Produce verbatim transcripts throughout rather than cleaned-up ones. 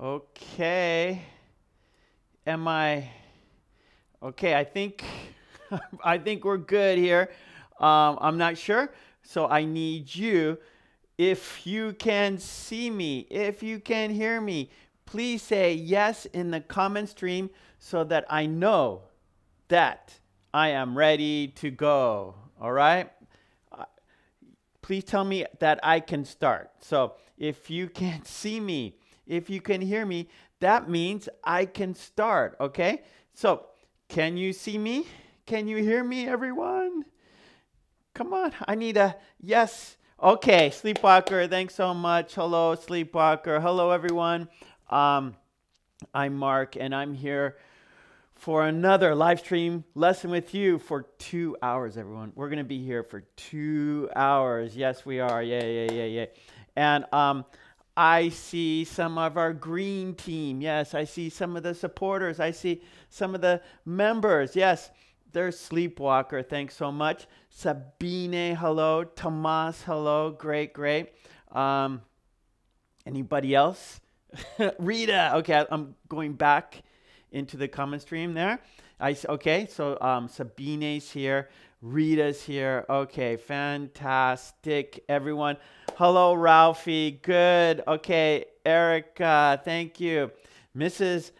Okay. Am I... Okay, I think I think we're good here. Um, I'm not sure. So I need you. If you can see me, if you can hear me, please say yes in the comment stream so that I know that I am ready to go. All right? Uh, please tell me that I can start. So if you can see me, if you can hear me, that means I can start. Okay? So can you see me? Can you hear me, everyone? Come on. I need a yes. Okay, Sleepwalker, thanks so much. Hello, Sleepwalker. Hello, everyone. Um, I'm Mark, and I'm here for another live stream lesson with you for two hours, everyone. We're going to be here for two hours. Yes, we are. Yeah, yeah, yeah, yeah. And um, I see some of our green team. Yes, I see some of the supporters. I see some of the members. Yes, there's Sleepwalker. Thanks so much. Sabine, hello. Tomas, hello. Great, great. Um, anybody else? Rita. Okay, I'm going back into the comment stream there. I, okay, so um, Sabine's here. Rita's here. Okay, fantastic, everyone. Hello, Ralphie. Good. Okay, Erica, thank you. Missus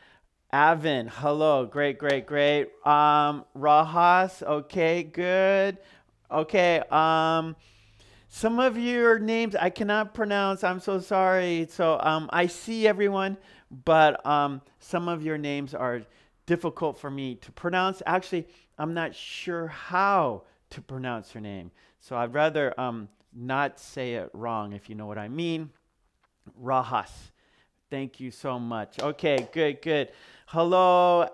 Avin, hello. Great, great, great. Um, Rajas, okay, good. Okay, um, some of your names I cannot pronounce. I'm so sorry. So um, I see everyone, but um, some of your names are difficult for me to pronounce. Actually, I'm not sure how to pronounce your name. So I'd rather um, not say it wrong, if you know what I mean. Rajas, thank you so much. Okay, good, good. Hello,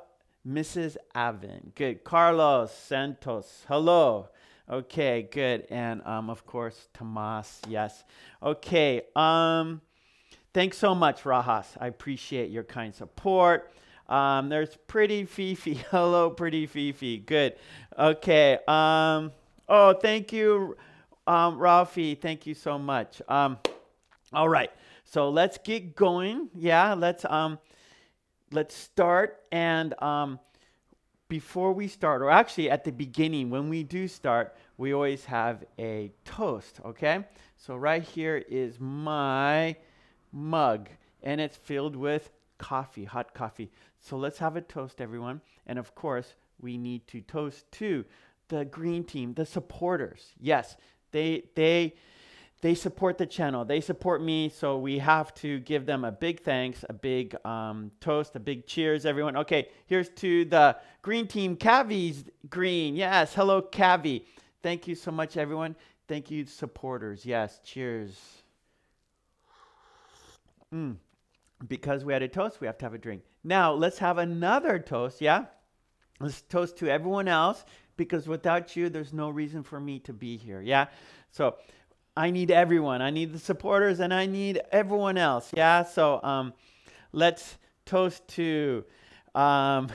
Missus Avin. Good. Carlos Santos, hello. Okay, good. And um, of course, Tomas, yes. Okay, um, thanks so much, Rajas. I appreciate your kind support. Um, there's Pretty Fifi. Hello, Pretty Fifi. Good. Okay. Um, oh, thank you, um, Rafi. Thank you so much. Um, all right. So let's get going. Yeah. Let's, um, let's start. And, um, before we start, or actually at the beginning, when we do start, we always have a toast. Okay. So right here is my mug and it's filled with coffee, hot coffee. So let's have a toast, everyone. And of course, we need to toast to the green team, the supporters. Yes, they they they support the channel. They support me. So we have to give them a big thanks, a big um, toast, a big cheers, everyone. Okay, here's to the green team. Cavi's green. Yes, hello, Cavi. Thank you so much, everyone. Thank you, supporters. Yes, cheers. Mm. Because we had a toast, we have to have a drink. Now, let's have another toast, yeah? Let's toast to everyone else, because without you, there's no reason for me to be here, yeah? So, I need everyone. I need the supporters, and I need everyone else, yeah? So, um, let's toast to um,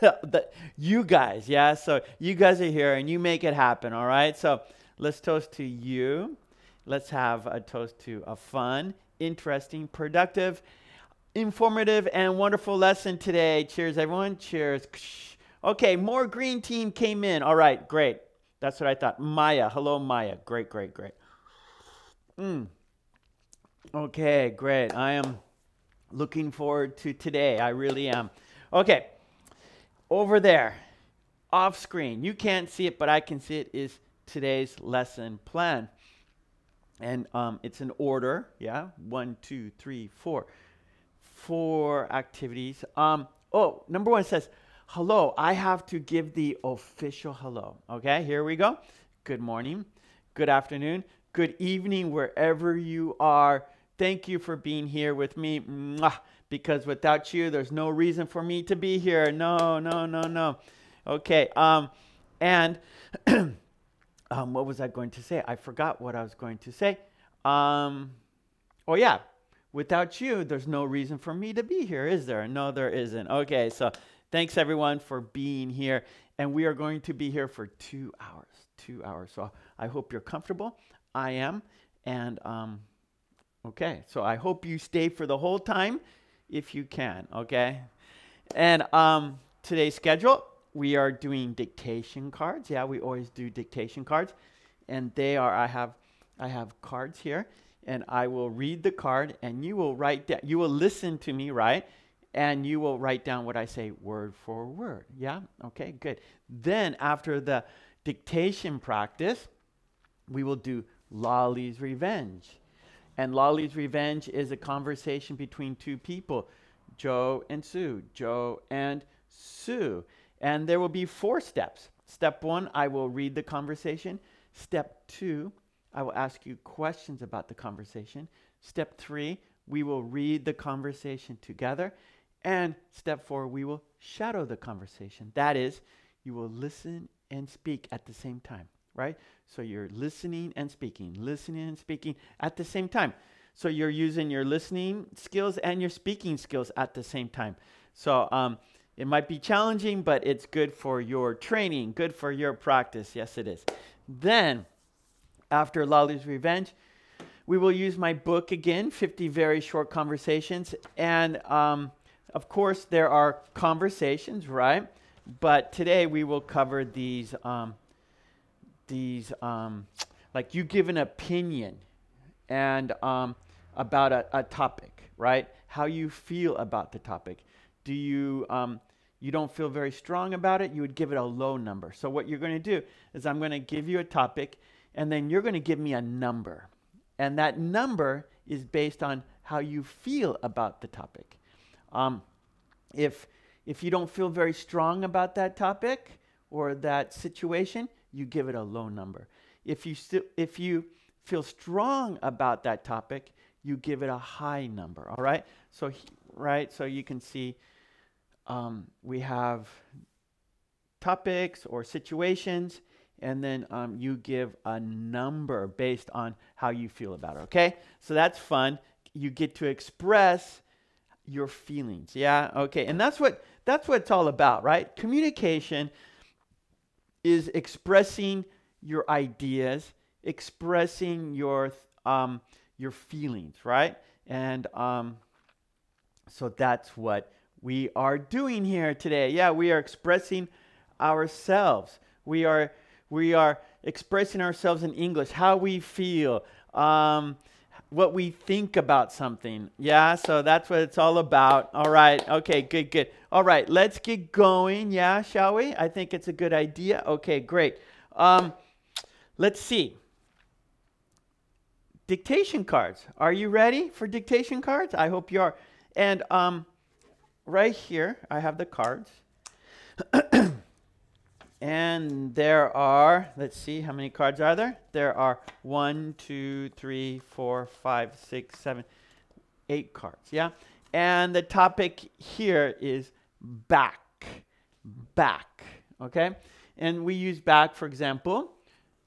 the, the, you guys, yeah? So, you guys are here, and you make it happen, all right? So, let's toast to you. Let's have a toast to a fun, interesting, productive, informative and wonderful lesson today. Cheers, everyone. Cheers. Okay, more green team came in. All right, great. That's what I thought. Maya. Hello, Maya. Great, great, great. Mm. Okay, great. I am looking forward to today. I really am. Okay, over there, off screen. You can't see it, but I can see it, is today's lesson plan. And um, it's an order. Yeah, one, two, three, four. Four activities. Um, oh, number one says, hello. I have to give the official hello. Okay, here we go. Good morning. Good afternoon. Good evening, wherever you are. Thank you for being here with me. Mwah. Because without you, there's no reason for me to be here. No, no, no, no. Okay. Um, and um, what was I going to say? I forgot what I was going to say. Um, oh, yeah. Without you, there's no reason for me to be here, is there? No, there isn't. Okay, so thanks, everyone, for being here. And we are going to be here for two hours, two hours. So I hope you're comfortable. I am. And, um, okay, so I hope you stay for the whole time. if you can, okay? And um, today's schedule, we are doing dictation cards. Yeah, we always do dictation cards. And they are, I have, I have cards here, and I will read the card, and you will write down, you will listen to me, right? And you will write down what I say word for word. Yeah? Okay, good. Then after the dictation practice, we will do Lolly's Revenge. And Lolly's Revenge is a conversation between two people, Joe and Sue, Joe and Sue. And there will be four steps. Step one, I will read the conversation. Step two, I will ask you questions about the conversation. Step three, we will read the conversation together. And step four, we will shadow the conversation. That is, you will listen and speak at the same time, right? So you're listening and speaking, listening and speaking at the same time. So you're using your listening skills and your speaking skills at the same time. So um, it might be challenging, but it's good for your training, good for your practice. Yes, it is. Then, after Lolly's Revenge, we will use my book again, fifty Very Short Conversations. And um, of course, there are conversations, right? But today we will cover these, um, these um, like you give an opinion and um, about a, a topic, right? How you feel about the topic. Do you, um, you don't feel very strong about it, you would give it a low number. So what you're going to do is I'm going to give you a topic, and then you're going to give me a number. And that number is based on how you feel about the topic. Um, if, if you don't feel very strong about that topic or that situation, you give it a low number. If you, if you feel strong about that topic, you give it a high number, all right? So, he, right, so you can see um, we have topics or situations, and then um, you give a number based on how you feel about it, okay? So that's fun. You get to express your feelings, yeah? Okay, and that's what, that's what it's all about, right? Communication is expressing your ideas, expressing your, um, your feelings, right? And um, so that's what we are doing here today. Yeah, we are expressing ourselves. We are... We are expressing ourselves in English, how we feel, um, what we think about something. Yeah, so that's what it's all about. All right, okay, good, good. All right, let's get going, yeah, shall we? I think it's a good idea. Okay, great. Um, let's see. Dictation cards. Are you ready for dictation cards? I hope you are. And um, right here, I have the cards. And there are, let's see, how many cards are there? There are one, two, three, four, five, six, seven, eight cards, yeah? And the topic here is back, back, okay? And we use back, for example,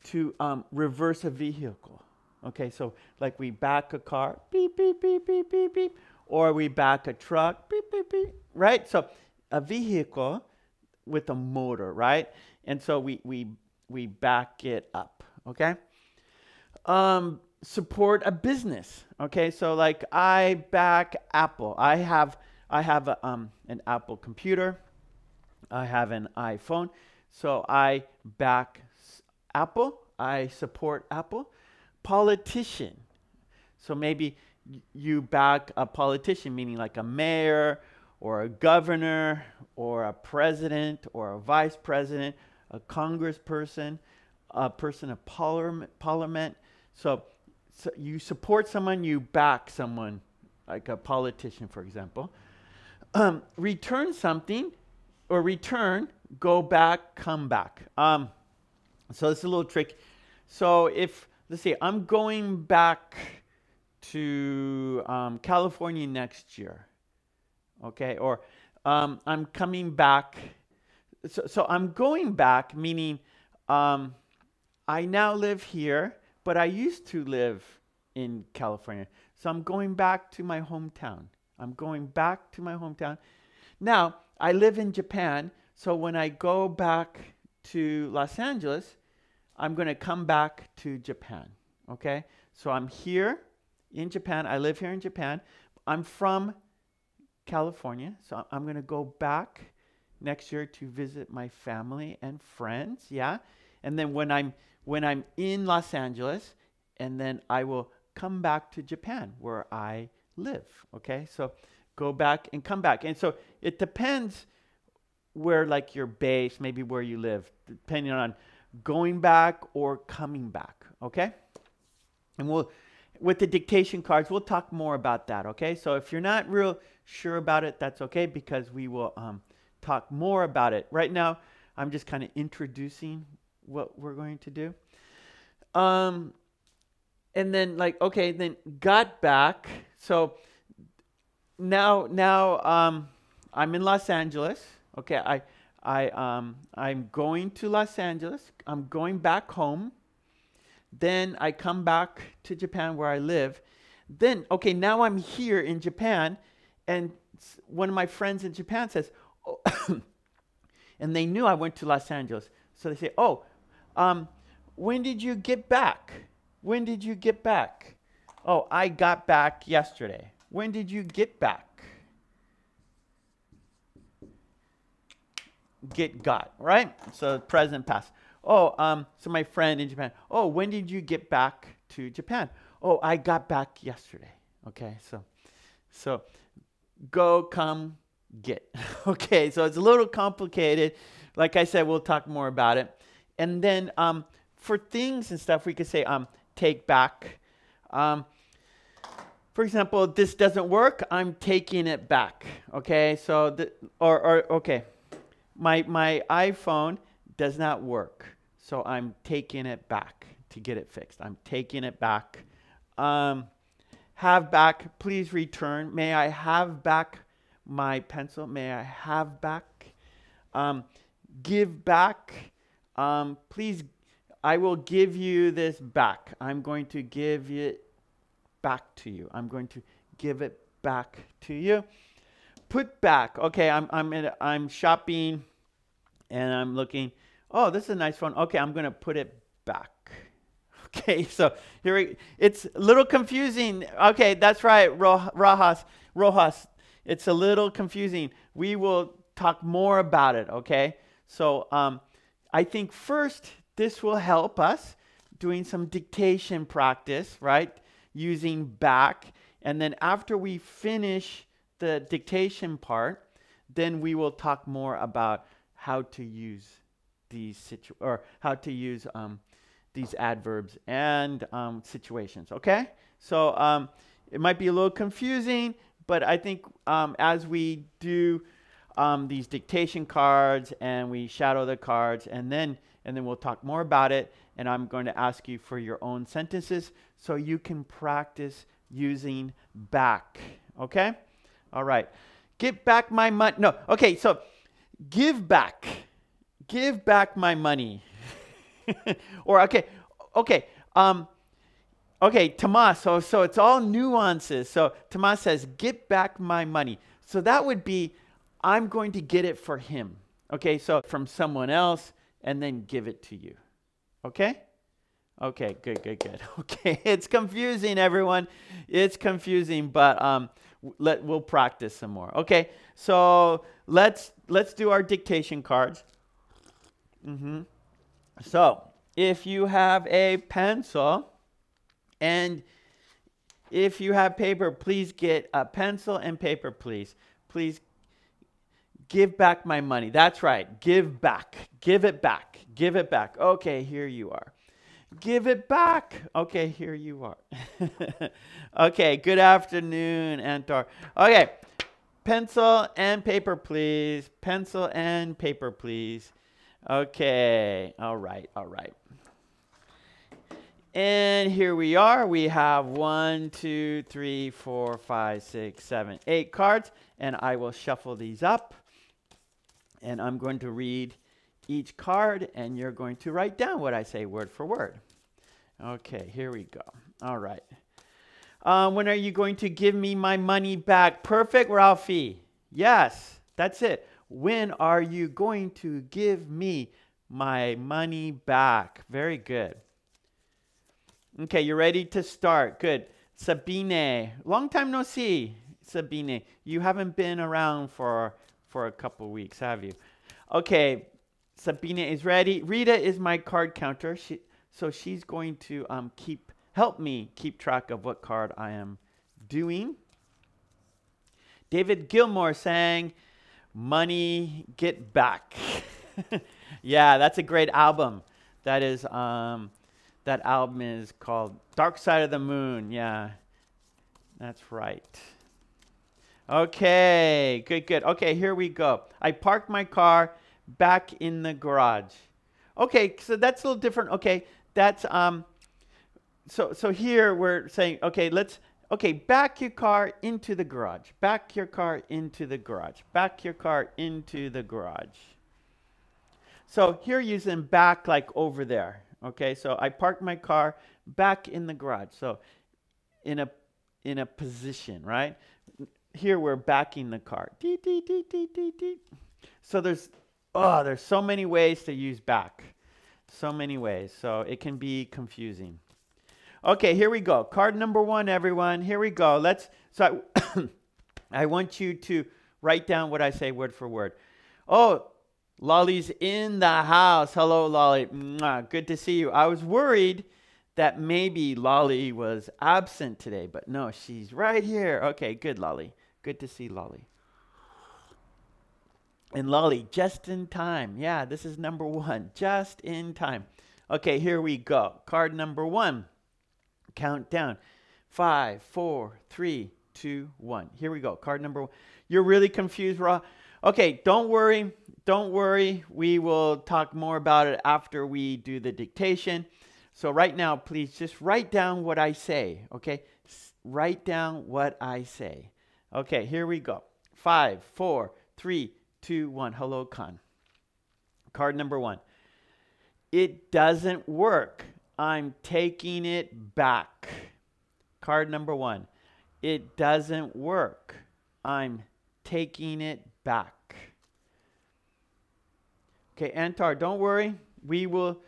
to um, reverse a vehicle, okay? So like we back a car, beep, beep, beep, beep, beep, beep, or we back a truck, beep, beep, beep, right? So a vehicle with a motor, right? And so we we we back it up, okay? Um, support a business, okay? So like I back Apple. I have I have a, um an Apple computer. I have an iPhone. So I back Apple. I support Apple. Politician. So maybe you back a politician, meaning like a mayor, or a governor, or a president, or a vice president, a congressperson, a person of parliament. parliament. So, so you support someone, you back someone, like a politician, for example. Um, return something, or return, go back, come back. Um, so it's a little trick. So if, let's say, I'm going back to um, California next year, okay, or um, I'm coming back. So, so I'm going back, meaning um, I now live here, but I used to live in California. So I'm going back to my hometown. I'm going back to my hometown. Now, I live in Japan, so when I go back to Los Angeles, I'm going to come back to Japan, okay? So I'm here in Japan. I live here in Japan. I'm from California. So I'm going to go back next year to visit my family and friends. Yeah. And then when I'm, when I'm in Los Angeles, and then I will come back to Japan where I live. Okay. So go back and come back. And so it depends where like your base, maybe where you live, depending on going back or coming back. Okay. And we'll, with the dictation cards, we'll talk more about that. Okay. So if you're not real sure about it, that's okay, because we will um, talk more about it. Right now, I'm just kind of introducing what we're going to do. Um, and then like, okay, then got back. So now, now um, I'm in Los Angeles. Okay. I, I, um, I'm going to Los Angeles. I'm going back home. Then I come back to Japan where I live. Then, okay, now I'm here in Japan. And one of my friends in Japan says, oh, and they knew I went to Los Angeles. So they say, oh, um, when did you get back? When did you get back? Oh, I got back yesterday. When did you get back? Get got, right? So present past. Oh, um, so my friend in Japan. Oh, when did you get back to Japan? Oh, I got back yesterday. Okay, so, so go, come, get. Okay, so it's a little complicated. Like I said, we'll talk more about it. And then um, for things and stuff, we could say um, take back. Um, for example, this doesn't work. I'm taking it back. Okay, so the, or or okay, my my iPhone does not work. So I'm taking it back to get it fixed. I'm taking it back. Um, have back, please return. May I have back my pencil? May I have back? Um, give back. Um, please, I will give you this back. I'm going to give it back to you. I'm going to give it back to you. Put back. Okay, I'm I'm in, I'm shopping, and I'm looking. Oh, this is a nice one. Okay, I'm going to put it back. Okay, so here we, it's a little confusing. Okay, that's right, Rojas. Rojas, it's a little confusing. We will talk more about it, okay? So um, I think first, this will help us doing some dictation practice, right? Using back. And then after we finish the dictation part, then we will talk more about how to use these situ or how to use um, these adverbs and um, situations, okay? So um, it might be a little confusing, but I think um, as we do um, these dictation cards and we shadow the cards, and then, and then we'll talk more about it, and I'm going to ask you for your own sentences so you can practice using back, okay? All right, get back my money. No, okay, so give back, give back my money. Or okay, okay, um, okay, Tomas. So, so it's all nuances. So Tomas says, "Get back my money." So that would be, I'm going to get it for him. Okay, so from someone else, and then give it to you. Okay, okay, good, good, good. Okay, it's confusing, everyone. It's confusing, but um, let we'll practice some more. Okay, so let's let's do our dictation cards. Mm-hmm. So if you have a pencil and if you have paper, please get a pencil and paper, please. Please give back my money. That's right. Give back. Give it back. Give it back. Okay, here you are. Give it back. Okay, here you are. Okay, good afternoon, Antar. Okay, pencil and paper, please. Pencil and paper, please. Okay, all right, all right. And here we are. We have one, two, three, four, five, six, seven, eight cards. And I will shuffle these up. And I'm going to read each card. And you're going to write down what I say word for word. Okay, here we go. All right. Um, when are you going to give me my money back? Perfect, Ralphie. Yes, that's it. When are you going to give me my money back? Very good. Okay, you're ready to start. Good. Sabine, long time no see. Sabine, you haven't been around for for a couple weeks, have you? Okay, Sabine is ready. Rita is my card counter, she, so she's going to um, keep help me keep track of what card I am doing. David Gilmore sang, "Money Get Back." Yeah, that's a great album. That is, um, that album is called Dark Side of the Moon. Yeah, that's right. Okay, good, good. Okay, here we go. I parked my car back in the garage. Okay, so that's a little different. Okay, that's, um, so, so here we're saying, okay, let's, okay, back your car into the garage. Back your car into the garage. Back your car into the garage. So here using back like over there. Okay, so I parked my car back in the garage. So in a, in a position, right? Here we're backing the car. Dee, dee, dee, dee, dee, dee. So there's, oh, there's so many ways to use back. So many ways. So it can be confusing. Okay, here we go. Card number one, everyone. Here we go. Let's, so I, I want you to write down what I say word for word. Oh, Lolly's in the house. Hello, Lolly. Mwah, good to see you. I was worried that maybe Lolly was absent today, but no, she's right here. Okay, good, Lolly. Good to see Lolly. And Lolly, just in time. Yeah, this is number one, just in time. Okay, here we go. Card number one, countdown. Five, four, three, two, one. Here we go, card number one. You're really confused, Ra. Okay, don't worry, don't worry. We will talk more about it after we do the dictation. So right now, please just write down what I say, okay? S- write down what I say. Okay, here we go. Five, four, three, two, one. Hello, Khan. Card number one. It doesn't work. I'm taking it back. Card number one. It doesn't work. I'm taking it back. Okay, Antar, don't worry. We will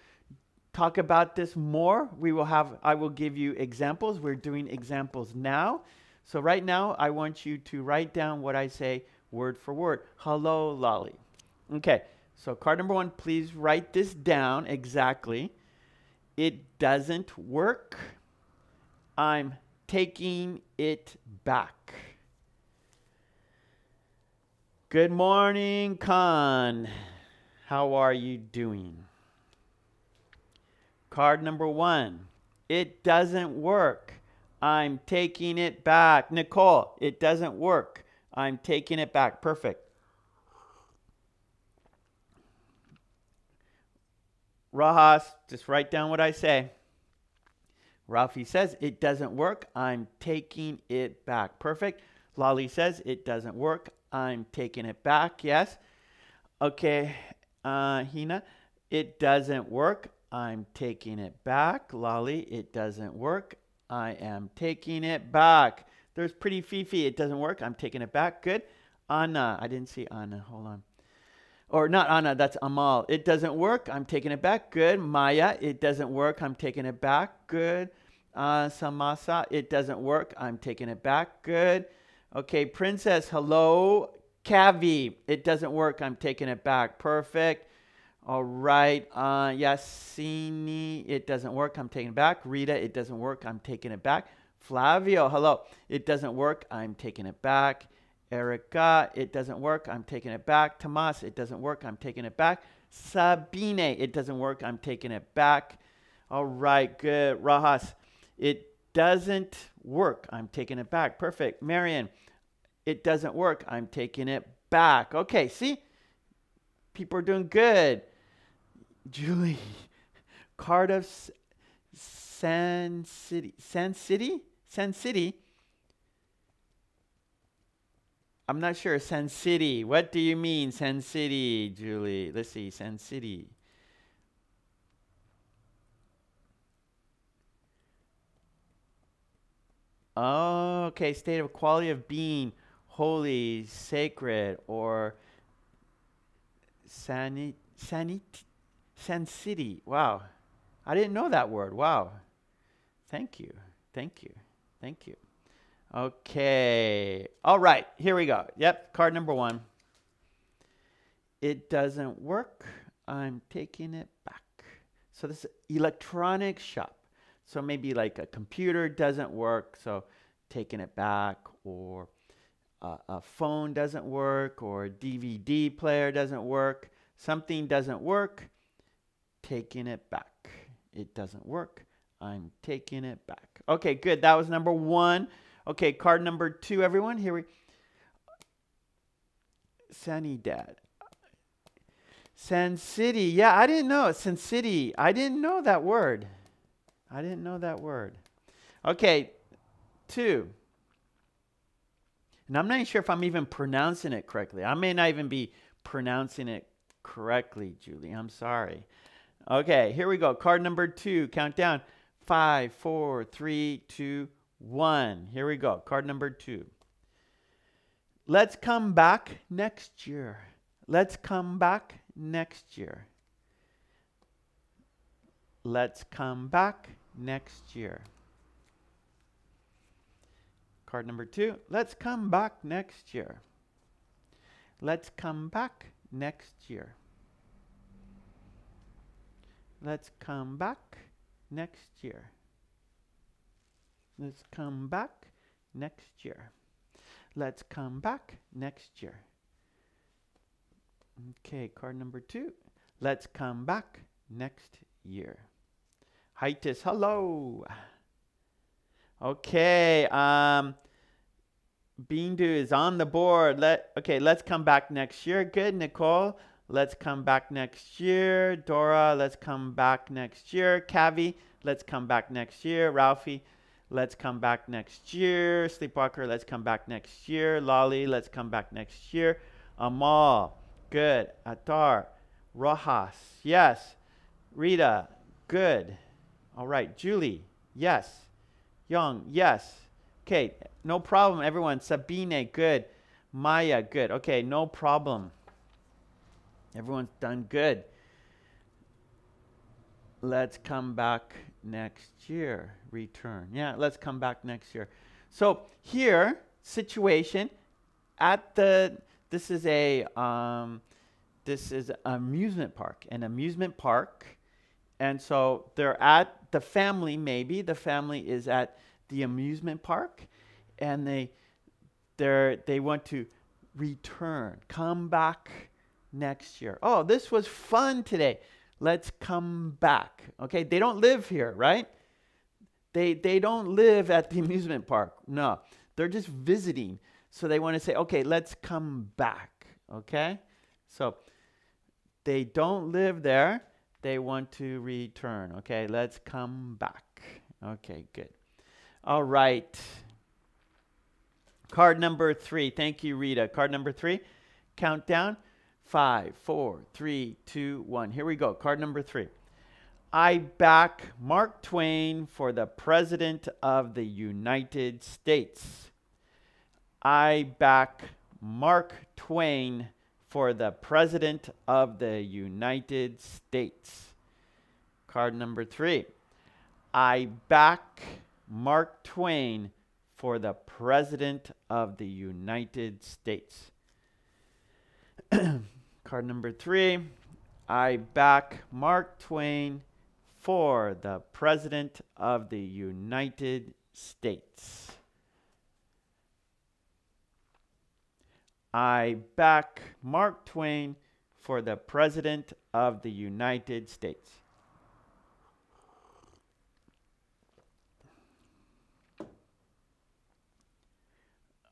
talk about this more. We will have, I will give you examples. We're doing examples now. So right now, I want you to write down what I say word for word. Hello, Lolly. Okay, so card number one, please write this down exactly. It doesn't work. I'm taking it back. Good morning, Khan. How are you doing? Card number one, it doesn't work. I'm taking it back. Nicole, it doesn't work. I'm taking it back. Perfect. Rajas, just write down what I say. Rafi says, it doesn't work. I'm taking it back. Perfect. Lolly says, it doesn't work. I'm taking it back. Yes. Okay. Uh, Hina, it doesn't work. I'm taking it back. Lolly, it doesn't work. I am taking it back. There's pretty Fifi. It doesn't work. I'm taking it back. Good. Anna. I didn't see Anna. Hold on. Or not Anna. That's Amal. It doesn't work. I'm taking it back. Good. Maya. It doesn't work. I'm taking it back. Good. Uh, Samasa. It doesn't work. I'm taking it back. Good. Okay. Princess. Hello. Kavi. It doesn't work. I'm taking it back. Perfect. All right, uh, Yasini, it doesn't work, I'm taking it back. Rita, it doesn't work, I'm taking it back. Flavio, hello, it doesn't work, I'm taking it back. Erica, it doesn't work, I'm taking it back. Tomas, it doesn't work, I'm taking it back. Sabine, it doesn't work, I'm taking it back. All right, good. Rajas, it doesn't work, I'm taking it back. Perfect. Marion, it doesn't work, I'm taking it back. Okay, see? People are doing good. Julie, Cardiff, San City, San City, San City. I'm not sure. San City. What do you mean, San City, Julie? Let's see, San City. Oh, okay. State of quality of being, holy, sacred, or San San San City. Wow, I didn't know that word. Wow, thank you, thank you, thank you. Okay. All right. Here we go. Yep. Card number one. It doesn't work. I'm taking it back. So this is electronic shop. So maybe like a computer doesn't work. So taking it back, or a, a phone doesn't work, or a D V D player doesn't work. Something doesn't work. Taking it back. It doesn't work. I'm taking it back. Okay, good. That was number one. Okay, card number two, everyone. Here we go. Sunny Dad. Sin City. Yeah, I didn't know. Sin City. I didn't know that word. I didn't know that word. Okay, two. And I'm not even sure if I'm even pronouncing it correctly. I may not even be pronouncing it correctly, Julie. I'm sorry. Okay, here we go. Card number two. Countdown. Five, four, three, two, one. Here we go. Card number two. Let's come back next year. Let's come back next year. Let's come back next year. Card number two. Let's come back next year. Let's come back next year. Let's come back next year. Let's come back next year. Let's come back next year. Okay, card number two. Let's come back next year. Hiatus, hello. Okay, um, Bindu is on the board. Let okay, let's come back next year. Good, Nicole. Let's come back next year. Dora, let's come back next year. Cavi, let's come back next year. Ralphie, let's come back next year. Sleepwalker, let's come back next year. Lolly, let's come back next year. Amal, good. Atar, Rojas, yes. Rita, good. All right, Julie, yes. Young, yes. Okay, no problem, everyone. Sabine, good. Maya, good. Okay, no problem. Everyone's done good. Let's come back next year. Return. Yeah, let's come back next year. So here, situation at the, this is a, um, this is an amusement park, an amusement park. And so they're at the family, maybe the family is at the amusement park, and they they're they want to return, come back next year. Oh, this was fun today. Let's come back. Okay, they don't live here, right? They they don't live at the amusement park. No, they're just visiting. So they want to say, okay, let's come back. Okay, so they don't live there. They want to return. Okay, let's come back. Okay, good. All right. Card number three. Thank you, Rita. Card number three. Countdown. Five, four, three, two, one. Here we go. Card number three. I back Mark Twain for the President of the United States. I back Mark Twain for the President of the United States. Card number three. I back Mark Twain for the President of the United States. Card number three. I back Mark Twain for the President of the United States. I back Mark Twain for the President of the United States.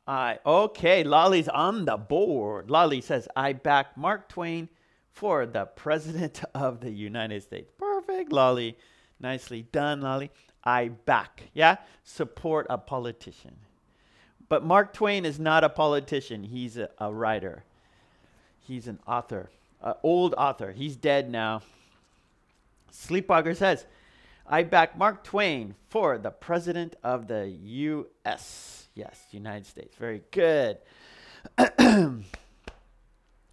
I, okay, Lolly's on the board. Lolly says, I back Mark Twain for the President of the United States. Perfect, Lolly. Nicely done, Lolly. I back, yeah? Support a politician. But Mark Twain is not a politician. He's a, a writer. He's an author, an old author. He's dead now. Sleepwalker says, I back Mark Twain for the President of the U S Yes, United States. Very good.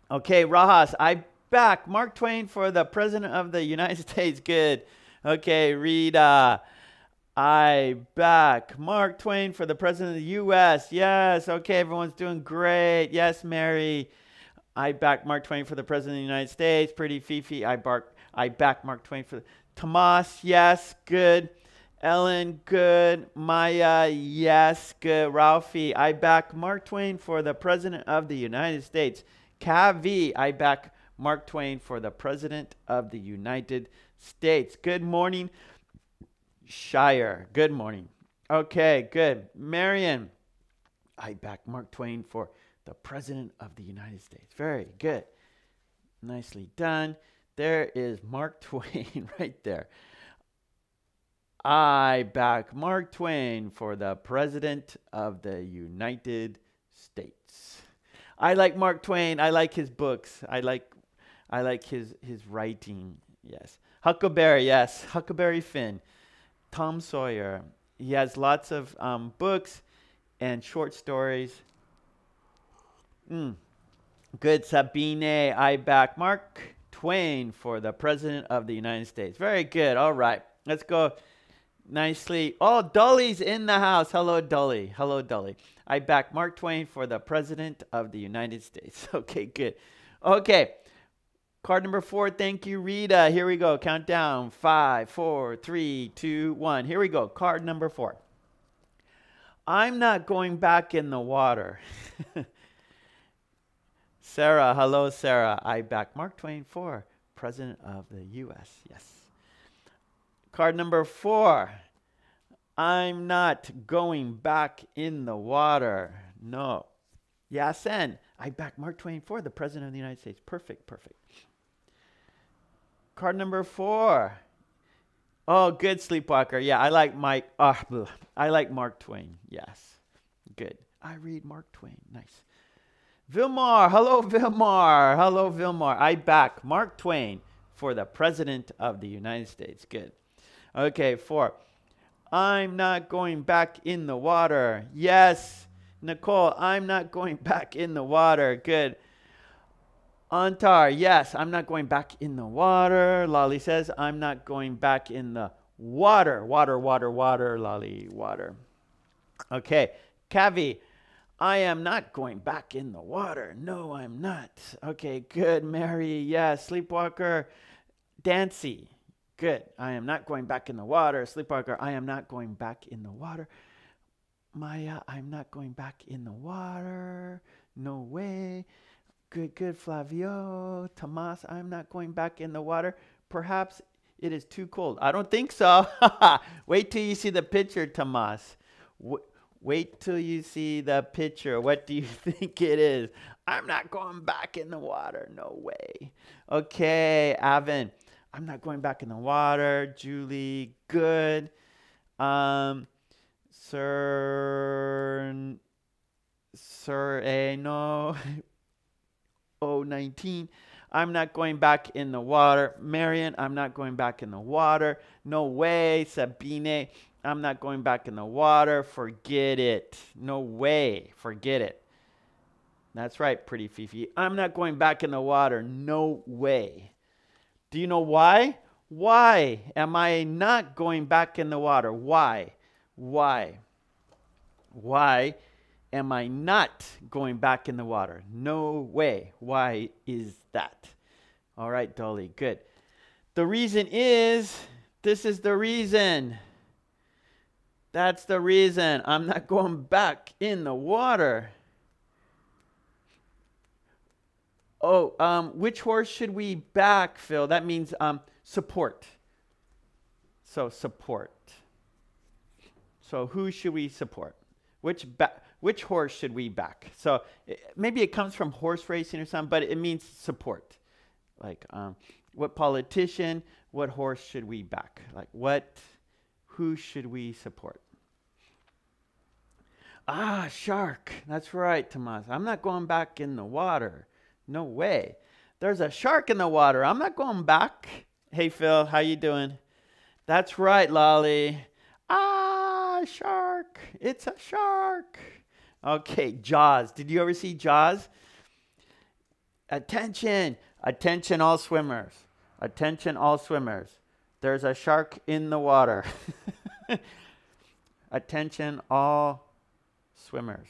Okay, Rojas, I back Mark Twain for the President of the United States. Good. Okay, Rita, I back Mark Twain for the president of the U S Yes. Okay. Everyone's doing great. Yes, Mary. I back Mark Twain for the president of the United States. Pretty Fifi. I bark. I back Mark Twain for the Tomas. Yes. Good. Ellen. Good. Maya. Yes. Good. Ralphie. I back Mark Twain for the president of the United States. Kavi. I back Mark Twain for the president of the United States. Good morning. Shire, good morning. Okay, good. Marion, I back Mark Twain for the president of the United States. Very good. Nicely done. There is Mark Twain right there. I back Mark Twain for the president of the United States. I like Mark Twain. I like his books. I like I like his his writing. Yes. Huckleberry, yes. Huckleberry Finn. Tom Sawyer. He has lots of um, books and short stories. Mm. Good. Sabine, I back Mark Twain for the president of the United States. Very good. All right. Let's go nicely. Oh, Dolly's in the house. Hello, Dolly. Hello, Dolly. I back Mark Twain for the president of the United States. Okay, good. Okay. Card number four. Thank you, Rita. Here we go. Countdown. Five, four, three, two, one. Here we go. Card number four. I'm not going back in the water. Sarah. Hello, Sarah. I back Mark Twain for president of the U S Yes. Card number four. I'm not going back in the water. No. Yasin. I back Mark Twain for the president of the United States. Perfect. Perfect. Card number four. Oh, good, Sleepwalker. Yeah, I like Mike. Uh, I like Mark Twain. Yes. Good. I read Mark Twain. Nice. Vilmar. Hello, Vilmar. Hello, Vilmar. I back Mark Twain for the president of the United States. Good. Okay, four. I'm not going back in the water. Yes. Nicole, I'm not going back in the water. Good. Antar, yes, I'm not going back in the water. Lolly says, I'm not going back in the water. Water, water, water, Lolly, water. Okay, Kavi, I am not going back in the water. No, I'm not. Okay, good, Mary, yes. Sleepwalker, Dancy, good. I am not going back in the water. Sleepwalker, I am not going back in the water. Maya, I'm not going back in the water. No way. Good, good, Flavio. Tomas, I'm not going back in the water. Perhaps it is too cold. I don't think so. Wait till you see the picture, Tomas. W wait till you see the picture. What do you think it is? I'm not going back in the water. No way. Okay, Avin. I'm not going back in the water. Julie, good. Um, Sir... Sir, eh, no... oh nineteen. I'm not going back in the water. Marion, I'm not going back in the water. No way. Sabine, I'm not going back in the water. Forget it. No way. Forget it. That's right, pretty Fifi. I'm not going back in the water. No way. Do you know why? Why am I not going back in the water? Why? Why? Why? Am I not going back in the water? No way. Why is that? All right, Dolly. Good. The reason is, this is the reason. That's the reason. I'm not going back in the water. Oh, um, which horse should we back, Phil? That means um, support. So support. So who should we support? Which back? Which horse should we back? So maybe it comes from horse racing or something, but it means support. Like um, what politician, what horse should we back? Like what, who should we support? Ah, shark. That's right, Tomas. I'm not going back in the water. No way. There's a shark in the water. I'm not going back. Hey, Phil, how you doing? That's right, Lolly. Ah, shark. It's a shark. Okay, Jaws. Did you ever see Jaws? Attention. Attention all swimmers. Attention all swimmers. There's a shark in the water. Attention all swimmers.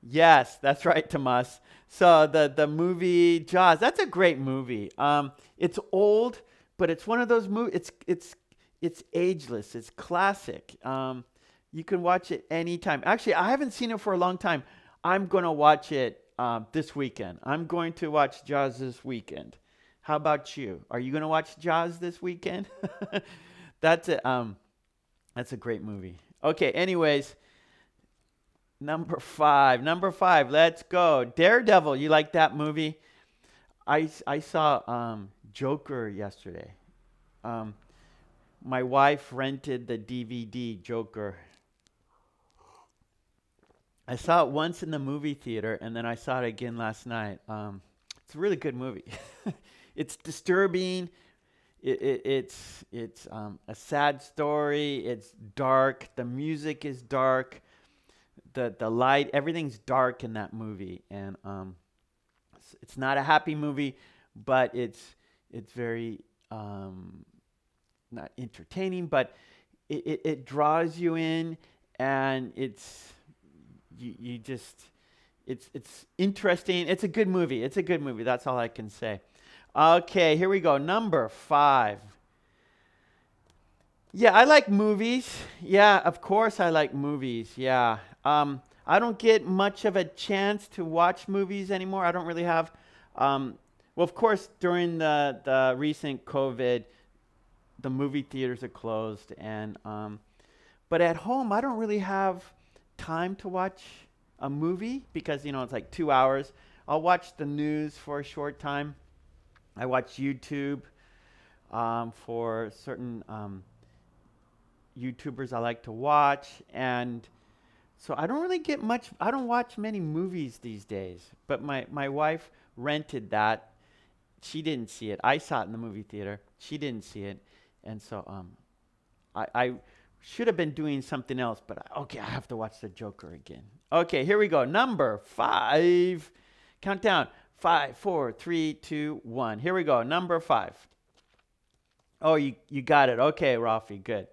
Yes, that's right, Tomas. So the, the movie Jaws, that's a great movie. Um, it's old, but it's one of those movies. It's, it's, it's ageless. It's classic. Um, you can watch it anytime. Actually, I haven't seen it for a long time. I'm going to watch it uh, this weekend. I'm going to watch Jaws this weekend. How about you? Are you going to watch Jaws this weekend? That's a, um, that's a great movie. Okay, anyways, number five. Number five, let's go. Daredevil, you like that movie? I, I saw um, Joker yesterday. Um, my wife rented the D V D, Joker. I saw it once in the movie theater, and then I saw it again last night. Um, it's a really good movie. It's disturbing. It, it, it's it's um, a sad story. It's dark. The music is dark. The the light, everything's dark in that movie, and um, it's, it's not a happy movie, but it's it's very um, not entertaining, but it, it it draws you in, and it's you you just it's it's interesting. It's a good movie. It's a good movie. That's all I can say. Okay, here we go. Number five. Yeah, I like movies. Yeah, of course I like movies. Yeah. Um, I don't get much of a chance to watch movies anymore. I don't really have. Um, well, of course, during the, the recent COVID, the movie theaters are closed. And um, but at home, I don't really have time to watch a movie because, you know, it's like two hours. I'll watch the news for a short time. I watch YouTube um, for certain um, YouTubers I like to watch. And so I don't really get much. I don't watch many movies these days. But my, my wife rented that. She didn't see it. I saw it in the movie theater. She didn't see it. And so um, I, I should have been doing something else. But, I, okay, I have to watch The Joker again. Okay, here we go. Number five. Countdown. Five, four, three, two, one. Here we go. Number five. Oh, you, you got it. Okay, Rafi, good.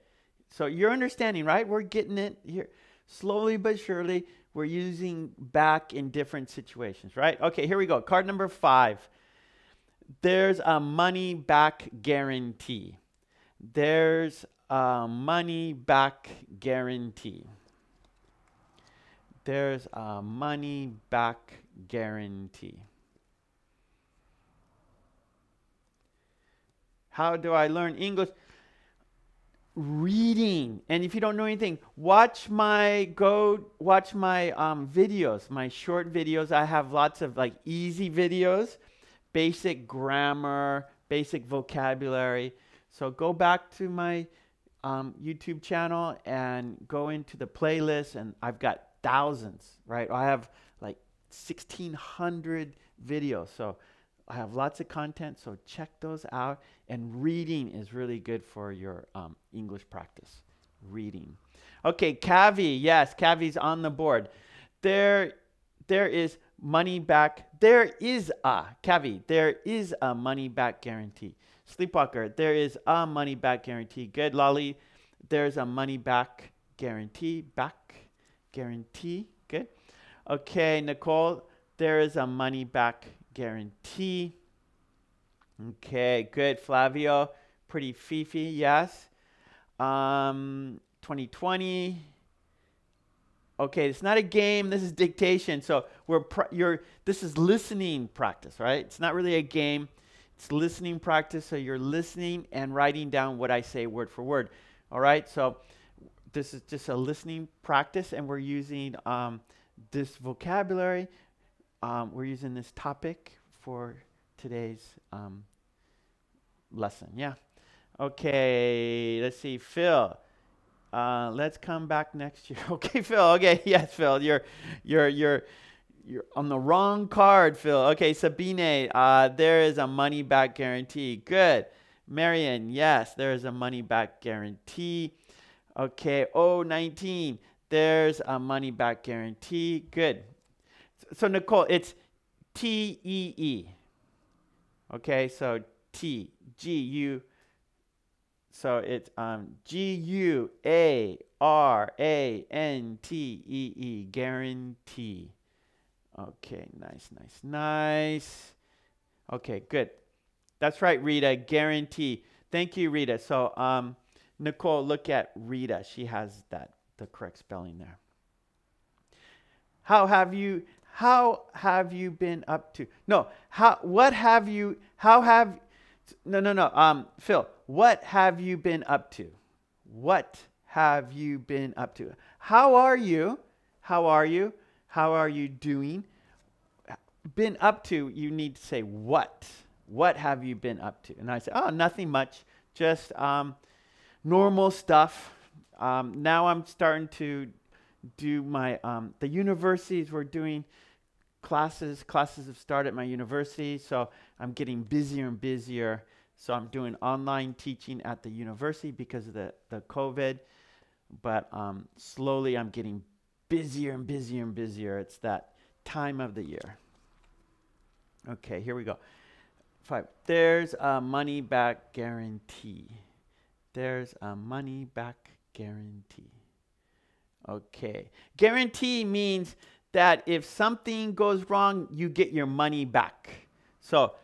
So you're understanding, right? We're getting it here. Slowly but surely, we're using back in different situations, right? Okay, here we go. Card number five. There's a money back guarantee. There's a money back guarantee. There's a money back guarantee. How do I learn English? Reading. And if you don't know anything, watch my go watch my um, videos, my short videos. I have lots of like easy videos, basic grammar, basic vocabulary. So go back to my um, YouTube channel and go into the playlist, and I've got thousands, right? I have like sixteen hundred videos. So I have lots of content, so check those out. And reading is really good for your um, English practice. Reading. Okay, Cavi. Yes, Cavi's on the board. There, there is money back. There is a, Cavi, there is a money back guarantee. Sleepwalker, there is a money back guarantee. Good, Lolly. There's a money back guarantee. Back guarantee. Good. Okay, Nicole, there is a money back guarantee. Guarantee. Okay, good. Flavio, pretty Fifi, yes. Um, twenty twenty. Okay, it's not a game. This is dictation. So we're pr you're. This is listening practice, right? It's not really a game. It's listening practice. So you're listening and writing down what I say word for word. All right. So this is just a listening practice, and we're using um, this vocabulary. Um, we're using this topic for today's um, lesson. Yeah. Okay. Let's see. Phil, uh, let's come back next year. Okay, Phil. Okay. Yes, Phil. You're, you're, you're, you're on the wrong card, Phil. Okay. Sabine, uh, there is a money back guarantee. Good. Marion. Yes, there is a money back guarantee. Okay. oh nineteen. There's a money back guarantee. Good. So, Nicole, it's T E E. Okay, so T G U. So it's um, G U A R A N T E E, guarantee. Okay, nice, nice, nice. Okay, good. That's right, Rita, guarantee. Thank you, Rita. So, um, Nicole, look at Rita. She has that, the correct spelling there. How have you, how have you been up to? No, how, what have you, how have, no, no, no, um, Phil, what have you been up to? What have you been up to? How are you? How are you? How are you doing? Been up to, you need to say what. What have you been up to? And I say, oh, nothing much, just um, normal stuff. Um, now I'm starting to do my, um, the universities were doing classes. Classes have started at my university, so I'm getting busier and busier. So I'm doing online teaching at the university because of the, the COVID. But um, slowly I'm getting busier and busier and busier. It's that time of the year. Okay, here we go. Five. There's a money back guarantee. There's a money back guarantee. Okay. Guarantee means that if something goes wrong, you get your money back. So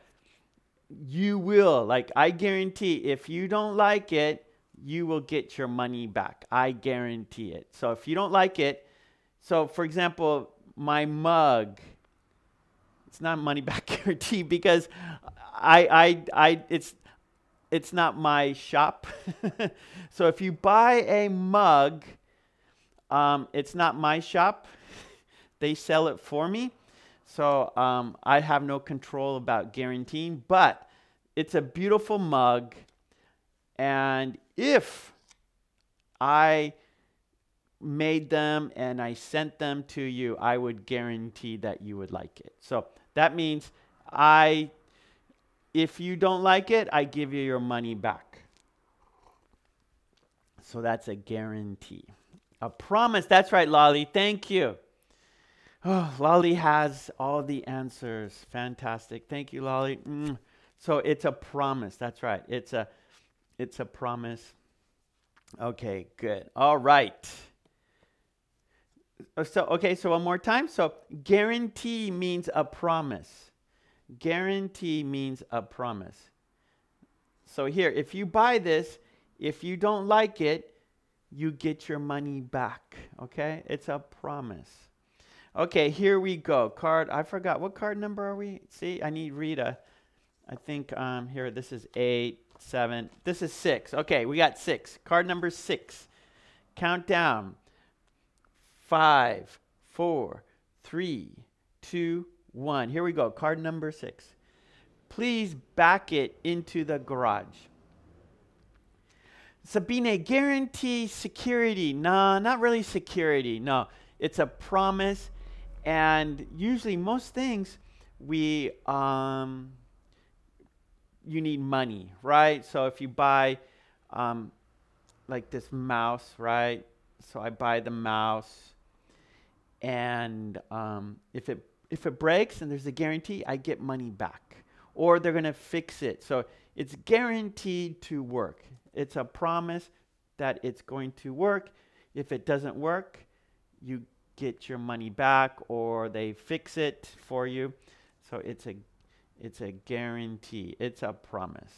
you will, like I guarantee, if you don't like it, you will get your money back. I guarantee it. So if you don't like it, so for example, my mug, it's not money back guarantee because I, I, I, it's, it's not my shop. So if you buy a mug, um, it's not my shop. They sell it for me. So um, I have no control about guaranteeing, but it's a beautiful mug. And if I made them and I sent them to you, I would guarantee that you would like it. So that means I, if you don't like it, I give you your money back. So that's a guarantee. A promise. That's right, Lolly. Thank you. Oh, Lolly has all the answers. Fantastic. Thank you, Lolly. Mm. So it's a promise. That's right. It's a, it's a promise. Okay, good. All right. So, okay. So one more time. So guarantee means a promise. Guarantee means a promise. So here, if you buy this, if you don't like it, you get your money back. Okay? It's a promise. Okay, here we go. Card, I forgot. What card number are we? See, I need Rita. I think um, here, this is eight, seven. This is six. Okay, we got six. Card number six. Countdown. Five, four, three, two, one. Here we go. Card number six. Please back it into the garage. Sabine, guarantee security. No, not really security. No, it's a promise. And usually most things we, um, you need money, right? So if you buy um, like this mouse, right? So I buy the mouse and um, if it If it breaks and there's a guarantee, I get money back. Or they're going to fix it. So it's guaranteed to work. It's a promise that it's going to work. If it doesn't work, you get your money back or they fix it for you. So it's a, it's a guarantee. It's a promise.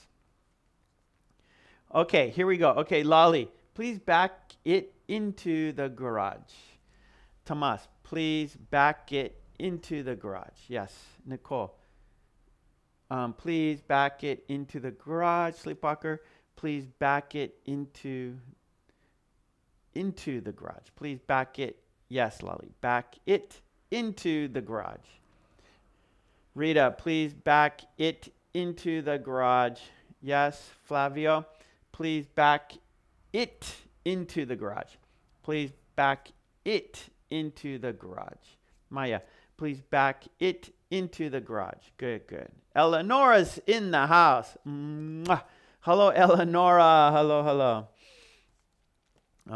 Okay, here we go. Okay, Lolly, please back it into the garage. Tomas, please back it into the garage. Yes, Nicole. Um, please back it into the garage, Sleepwalker. Please back it into into the garage. Please back it. Yes, Lolly. Back it into the garage. Rita, please back it into the garage. Yes, Flavio. Please back it into the garage. Please back it into the garage. Maya. Please back it into the garage. Good, good. Eleanora's in the house. Mwah. Hello, Eleanora. Hello, hello.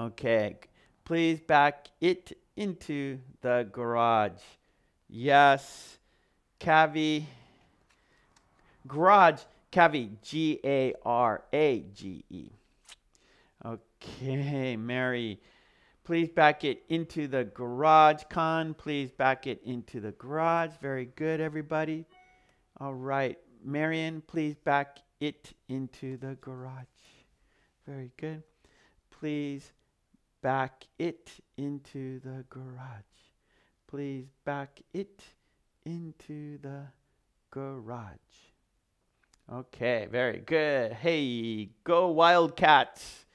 Okay. Please back it into the garage. Yes. Cavi. Garage. Cavi. G A R A G E. Okay, Mary. Please back it into the garage, Con. Please back it into the garage. Very good, everybody. All right. Marion, please back it into the garage. Very good. Please back it into the garage. Please back it into the garage. Okay, very good. Hey, go Wildcats.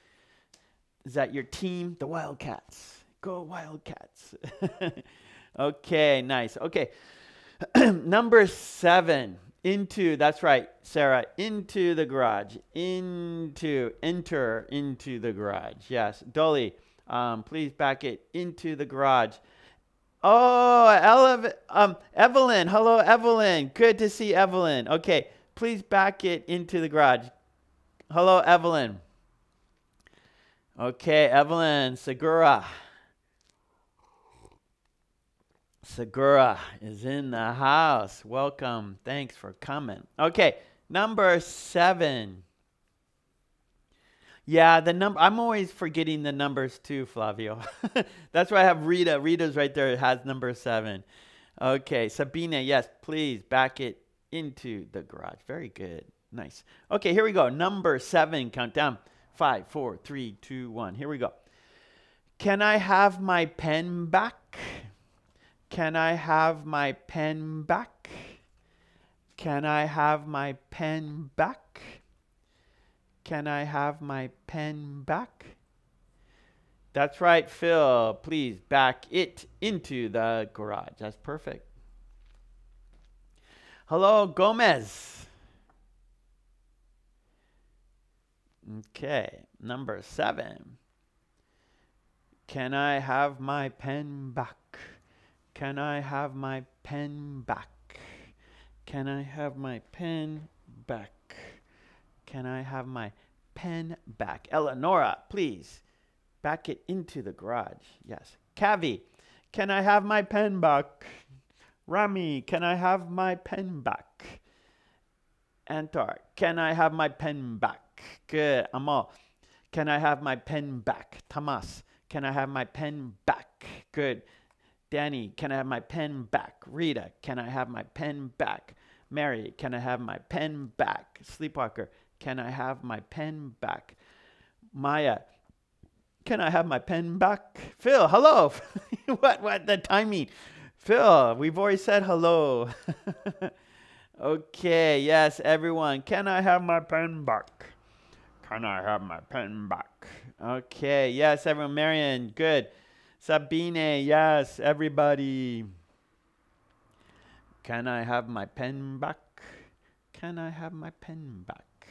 Is that your team? The Wildcats. Go Wildcats. Okay, nice. Okay. Number seven. Into, that's right, Sarah. Into the garage. Into, enter into the garage. Yes. Dolly, um, please back it into the garage. Oh, Ele um, Evelyn. Hello, Evelyn. Good to see Evelyn. Okay. Please back it into the garage. Hello, Evelyn. Okay, Evelyn Segura. Segura is in the house. Welcome. Thanks for coming. Okay, number seven. Yeah, the number. I'm always forgetting the numbers too, Flavio. That's why I have Rita. Rita's right there. It has number seven. Okay, Sabina. Yes, please back it into the garage. Very good. Nice. Okay, here we go. Number seven countdown. Five, four, three, two, one. Here we go. Can I have my pen back? Can I have my pen back? Can I have my pen back? Can I have my pen back? That's right, Phil. Please back it into the garage. That's perfect. Hello, Gomez. Okay, number seven. Can I have my pen back? Can I have my pen back? Can I have my pen back? Can I have my pen back? Eleonora, please back it into the garage. Yes. Cavi, can I have my pen back? Rami, can I have my pen back? Antar, can I have my pen back? Good. Amal, can I have my pen back? Tamas, can I have my pen back? Good. Danny, can I have my pen back? Rita, can I have my pen back? Mary, can I have my pen back? Sleepwalker, can I have my pen back? Maya, can I have my pen back? Phil, hello. What? What? The timing. Phil, we've already said hello. Okay. Yes, everyone. Can I have my pen back? Can I have my pen back? Okay. Yes, everyone. Marion, good. Sabine, yes, everybody. Can I have my pen back? Can I have my pen back?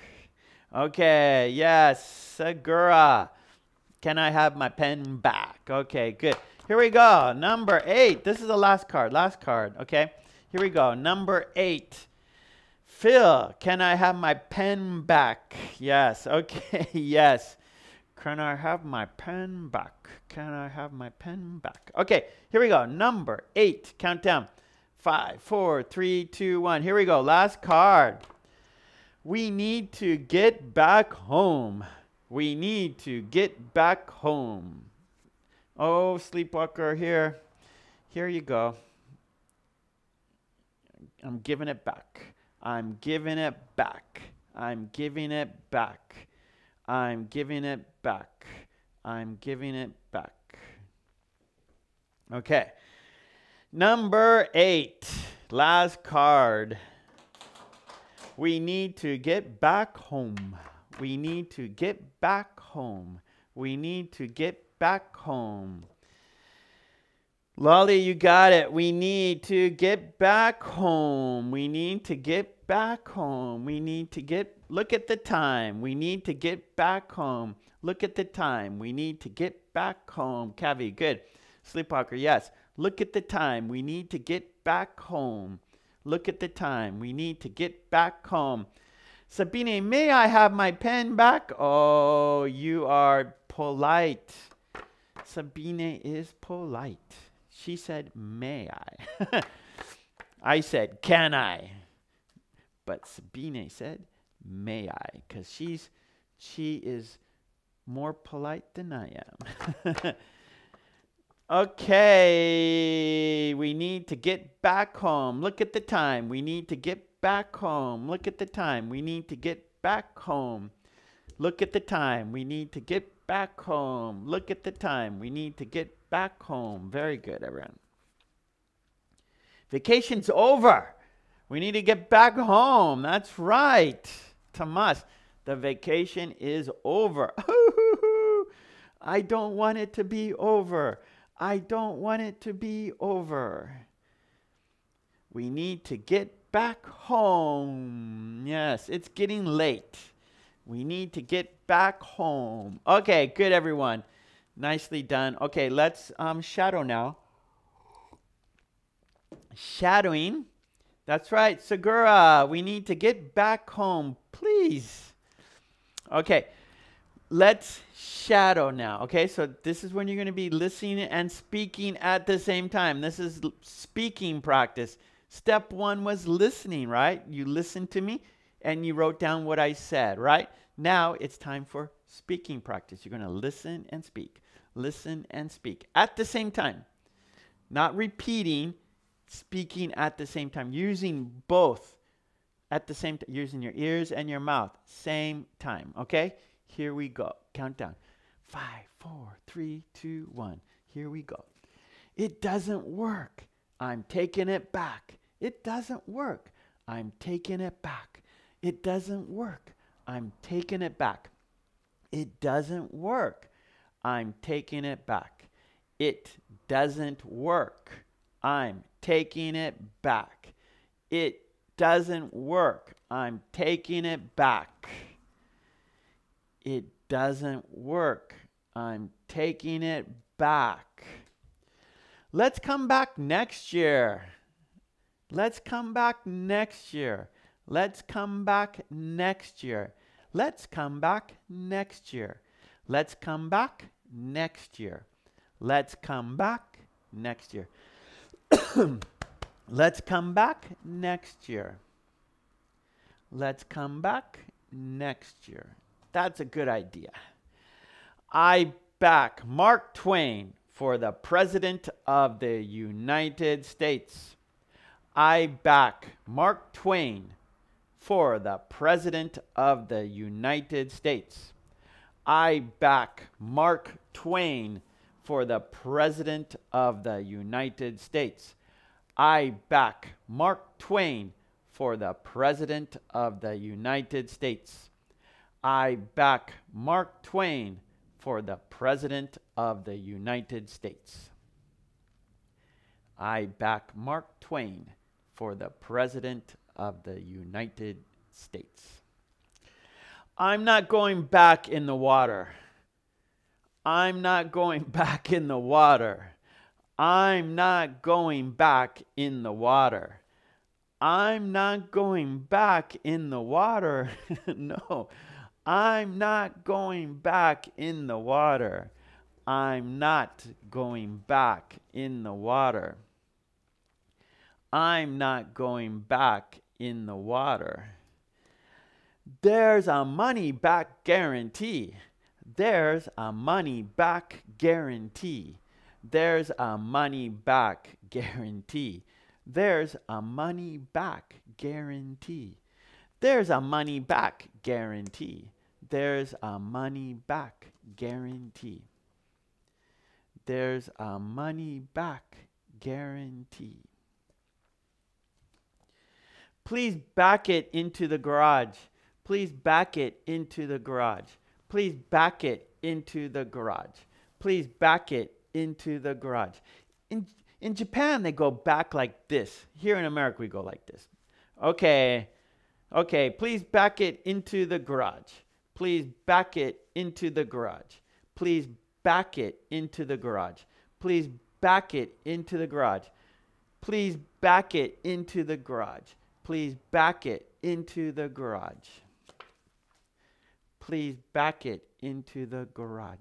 Okay. Yes, Segura. Can I have my pen back? Okay, good. Here we go. Number eight. This is the last card. Last card. Okay. Here we go. Number eight. Phil, can I have my pen back? Yes. Okay. Yes. Can I have my pen back? Can I have my pen back? Okay. Here we go. Number eight. Countdown. Five, four, three, two, one. Here we go. Last card. We need to get back home. We need to get back home. Oh, Sleepwalker, here. Here you go. I'm giving it back. I'm giving it back. I'm giving it back. I'm giving it back. I'm giving it back. Okay. Number eight. Last card. We need to get back home. We need to get back home. We need to get back home. Lolly, you got it. We need to get back home. We need to get back home. We need to get, look at the time. We need to get back home. Look at the time. We need to get back home. Cavi, good. Sleepwalker, yes. Look at the time. We need to get back home. Look at the time. We need to get back home. Sabine, may I have my pen back? Oh, you are polite. Sabine is polite. She said, may I? I said, can I? But Sabine said, may I? Because she's she is more polite than I am. Okay, we need to get back home. Look at the time. We need to get back home. Look at the time. We need to get back home. Look at the time. We need to get back home. Look at the time. We need to get back home. Very good, everyone. Vacation's over. We need to get back home. That's right, Tomas. The vacation is over. I don't want it to be over. I don't want it to be over. We need to get back home. Yes, it's getting late. We need to get back home. Okay, good, everyone. Nicely done. Okay, let's um, shadow now. Shadowing. That's right, Segura. We need to get back home, please. Okay, let's shadow now. Okay, so this is when you're going to be listening and speaking at the same time. This is speaking practice. Step one was listening, right? You listened to me and you wrote down what I said, right? Now it's time for speaking practice. You're going to listen and speak. Listen and speak at the same time. Not repeating, speaking at the same time. Using both at the same time. Using your ears and your mouth. Same time, okay? Here we go. Countdown. Five, four, three, two, one. Here we go. It doesn't work. I'm taking it back. It doesn't work. I'm taking it back. It doesn't work. I'm taking it back. It doesn't work. I'm taking it back. It doesn't work. I'm taking it back. It doesn't work. I'm taking it back. It doesn't work. I'm taking it back. Let's come back next year. Let's come back next year. Let's come back next year. Let's come back next year. Let's come back next year. Let's come back next year. Let's come back next year. Let's come back next year. That's a good idea. I back Mark Twain for the President of the United States. I back Mark Twain for the President of the United States. I back Mark Twain for the President of the United States. I back Mark Twain for the President of the United States. I back Mark Twain for the President of the United States. I back Mark Twain for the President of the United States. I'm not going back in the water. I'm not going back in the water. I'm not going back in the water. I'm not going back in the water. No. I'm not going back in the water. I'm not going back in the water. I'm not going back in the water. There's a money back guarantee. There's a money back guarantee. There's a money back guarantee. There's a money back guarantee. There's a money back guarantee. There's a money back guarantee. There's a money back guarantee. Please back it into the garage. Please back it into the garage. Please back it into the garage. Please back it into the garage. In, in Japan, they go back like this. Here in America, we go like this. Okay. Okay, please back it into the garage. Please back it into the garage. Please back it into the garage. Please back it into the garage. Please back it into the garage. Please back it into the garage. Please back it into the garage.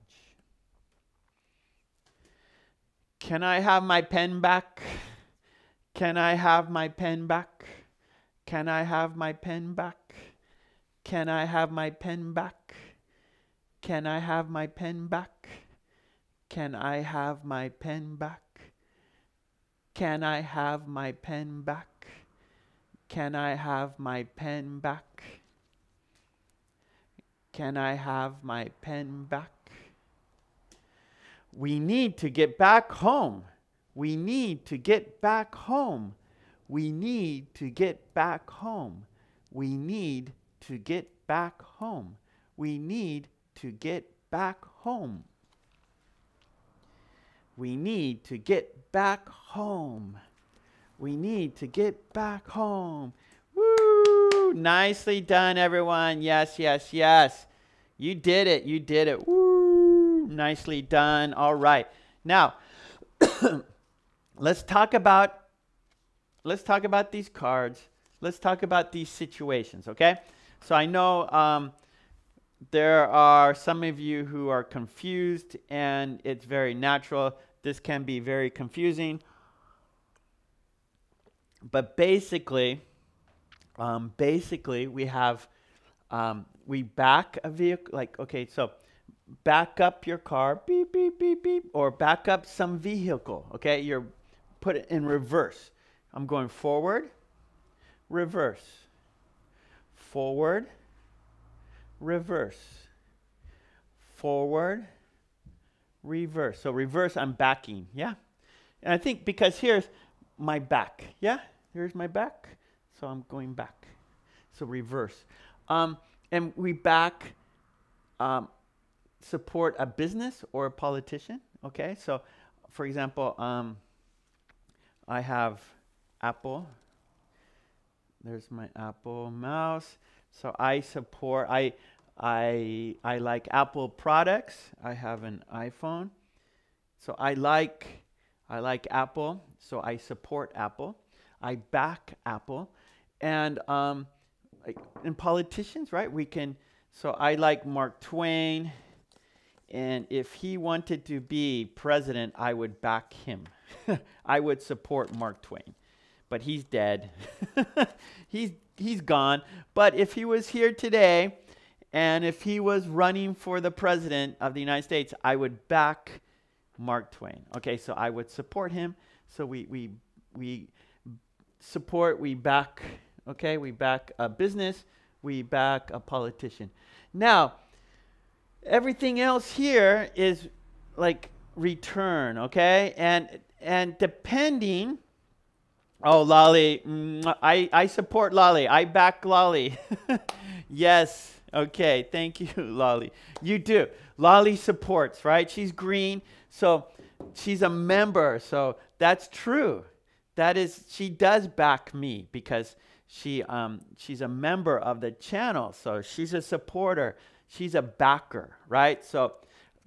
Can I have my pen back? Can I have my pen back? Can I have my pen back? Can I have my pen back? Can I have my pen back? Can I have my pen back? Can I have my pen back? Can I have my pen back? Can I have my pen back? We need to get back home. We need to get back home. We need to get back home. We need to get back home. We need to get back home. We need to get back home. We need to get back home. Woo! Nicely done, everyone. Yes, yes, yes. You did it. You did it. Woo! Nicely done. All right. Now, let's talk about let's talk about these cards. Let's talk about these situations, okay? So I know um, there are some of you who are confused, and it's very natural. This can be very confusing. But basically, um, basically we have, um, we back a vehicle, like, okay, so back up your car, beep, beep, beep, beep, or back up some vehicle, okay? You're put it in reverse. I'm going forward, reverse, forward, reverse, forward, reverse. So reverse, I'm backing, yeah? And I think because here's my back, yeah? Here's my back, so I'm going back. So reverse. Um, and we back, um, support a business or a politician, okay? So, for example, um, I have Apple. There's my Apple mouse. So I support, I, I, I like Apple products. I have an iPhone. So I like, I like Apple. So I support Apple. I back Apple. And um, in politicians, right? We can, so I like Mark Twain. And if he wanted to be president, I would back him. I would support Mark Twain. But he's dead. he's he's gone. But if he was here today, and if he was running for the president of the United States, I would back Mark Twain. Okay, so I would support him. So we we we support, we back, okay, we back a business, we back a politician. Now, everything else here is like return, okay? And and depending. Oh, Lolly, mm, I, I support Lolly. I back Lolly. Yes. Okay. Thank you, Lolly. You do. Lolly supports, right? She's green. So she's a member. So that's true. That is, she does back me because she um she's a member of the channel. So she's a supporter. She's a backer, right? So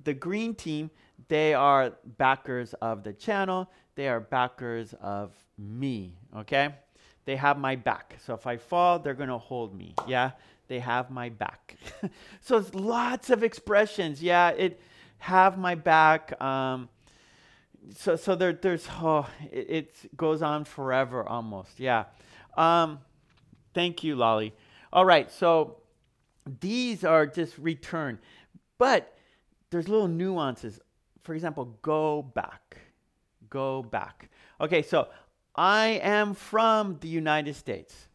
the green team, they are backers of the channel. They are backers of me, okay? They have my back. So if I fall, they're going to hold me, yeah? They have my back. So it's lots of expressions, yeah? It have my back. Um, so so there, there's, oh, it, it goes on forever almost, yeah. Um, thank you, Lolly. All right, so these are just return. But there's little nuances. For example, go back. Go back. Okay, so I am from the United States.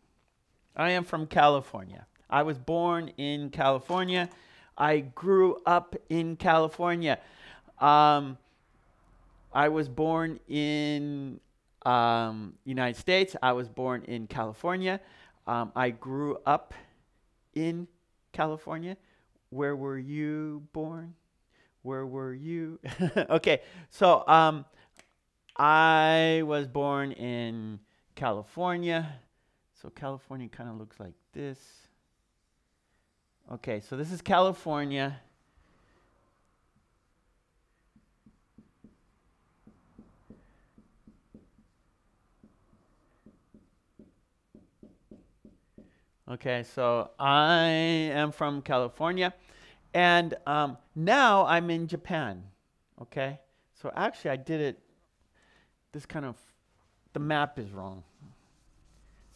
I am from California. I was born in California. I grew up in California. Um, I was born in um, United States. I was born in California. Um, I grew up in California. Where were you born? Where were you? Okay, so um, I was born in California. So California kind of looks like this. Okay, so this is California. Okay, so I am from California. And um, now I'm in Japan. Okay, so actually I did it. This kind of, the map is wrong.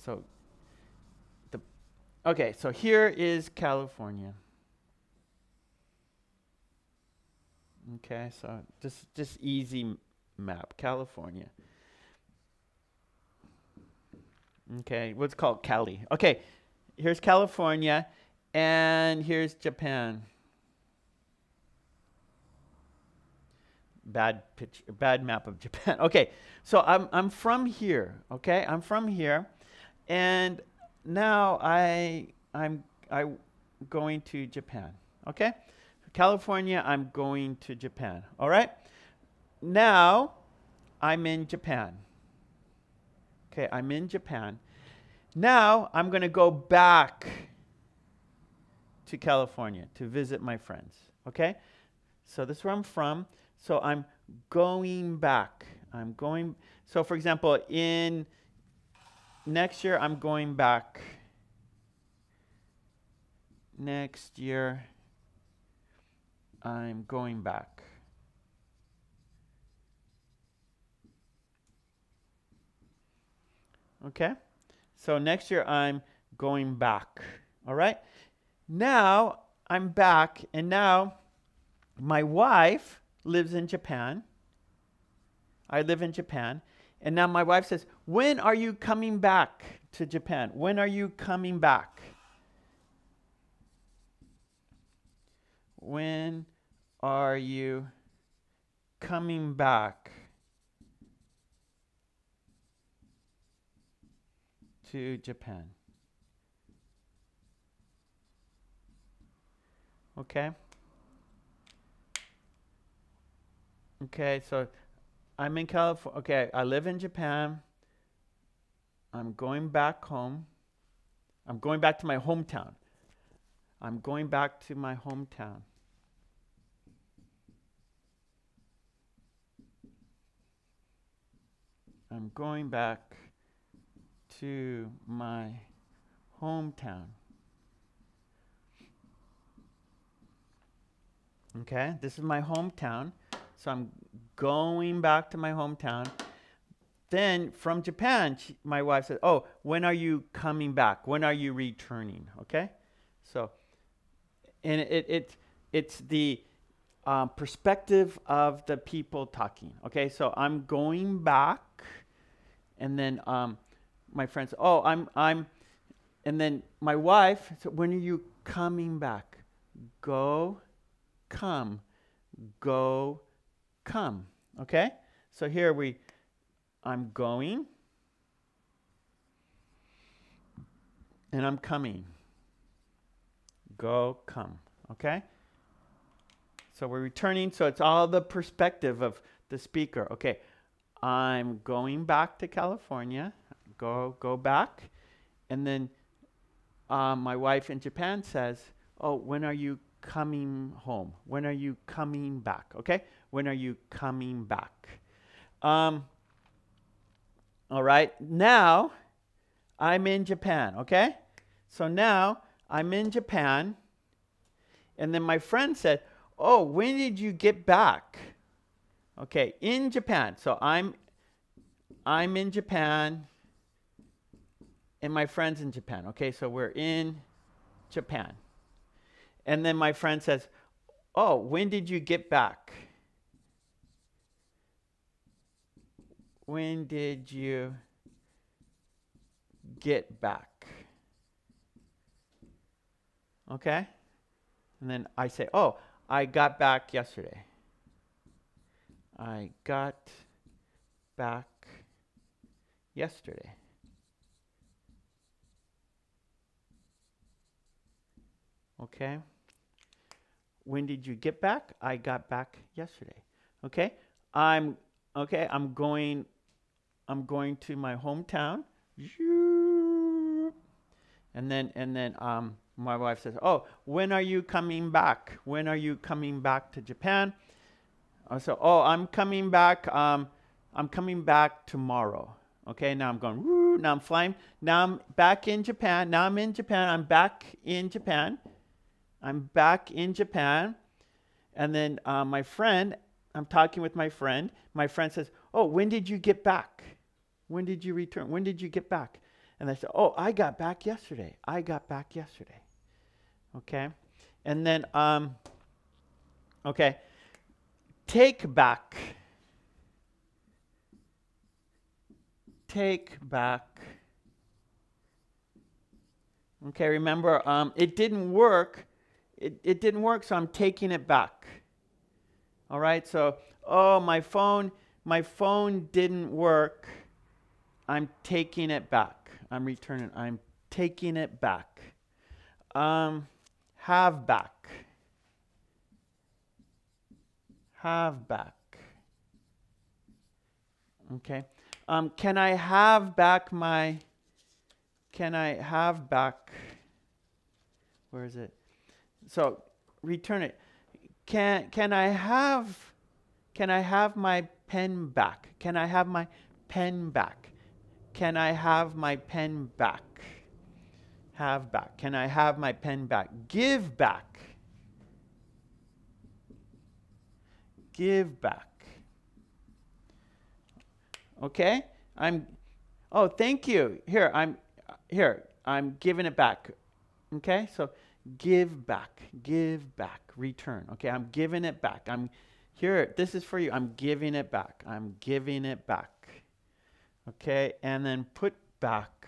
So, the okay, so here is California. Okay, so just just easy map, California. Okay, what's called Cali. Okay, here's California, and here's Japan. Bad picture, bad map of Japan. Okay, so I'm I'm from here. Okay, I'm from here, and now I I'm I going to Japan. Okay, California. I'm going to Japan. All right, now I'm in Japan. Okay, I'm in Japan. Now I'm going to go back to California to visit my friends. Okay, so this is where I'm from. So I'm going back. I'm going. So for example, in next year, I'm going back. Next year, I'm going back. Okay. So next year, I'm going back. All right. Now I'm back. And now my wife lives in Japan. I live in Japan. And now my wife says, when are you coming back to Japan? When are you coming back? When are you coming back to Japan? Okay. Okay, so I'm in California. Okay, I live in Japan. I'm going back home. I'm going back to my hometown. I'm going back to my hometown. I'm going back to my hometown. Okay, this is my hometown. So I'm going back to my hometown. Then from Japan, she, my wife said, oh, when are you coming back? When are you returning? Okay. So, and it, it it's the um, perspective of the people talking. Okay. So I'm going back, and then um, my friend said, oh, I'm, I'm, and then my wife said, when are you coming back? Go, come, go, come. Okay, so here we I'm going and I'm coming. Go, come. Okay, so we're returning. So it's all the perspective of the speaker. Okay, I'm going back to California. Go, go back. And then uh, my wife in Japan says, oh, when are you coming home? When are you coming back? Okay, when are you coming back? Um, all right, now I'm in Japan. Okay, so now I'm in Japan, and then my friend said, oh, when did you get back? Okay, in Japan. So I'm I'm in Japan, and my friend's in Japan. Okay, so we're in Japan. And then my friend says, oh, when did you get back? When did you get back? Okay. And then I say, oh, I got back yesterday. I got back yesterday. Okay. When did you get back? I got back yesterday. Okay. I'm okay. I'm going. I'm going to my hometown. And then and then um, my wife says, "Oh, when are you coming back? When are you coming back to Japan?" I said, "Oh, I'm coming back. Um, I'm coming back tomorrow." Okay. Now I'm going. Now I'm flying. Now I'm back in Japan. Now I'm in Japan. I'm back in Japan. I'm back in Japan, and then uh, my friend, I'm talking with my friend. My friend says, oh, when did you get back? When did you return? When did you get back? And I said, oh, I got back yesterday. I got back yesterday. Okay. And then, um, okay, Take back. Take back. Okay, remember, um, it didn't work. It, it didn't work, so I'm taking it back. All right, so, oh, my phone, my phone didn't work. I'm taking it back. I'm returning. I'm taking it back. Um, have back. Have back. Okay. Um, can I have back my... Can I have back... Where is it? So, return it. Can, can I have... Can I have my pen back? Can I have my pen back? Can I have my pen back? Have back. Can I have my pen back? Give back. Give back. Okay? I'm, oh, thank you. Here, I'm, here, I'm giving it back. Okay? So, give back. Give back. Return. Okay? I'm giving it back. I'm, here, this is for you. I'm giving it back. I'm giving it back. Okay? And then put back.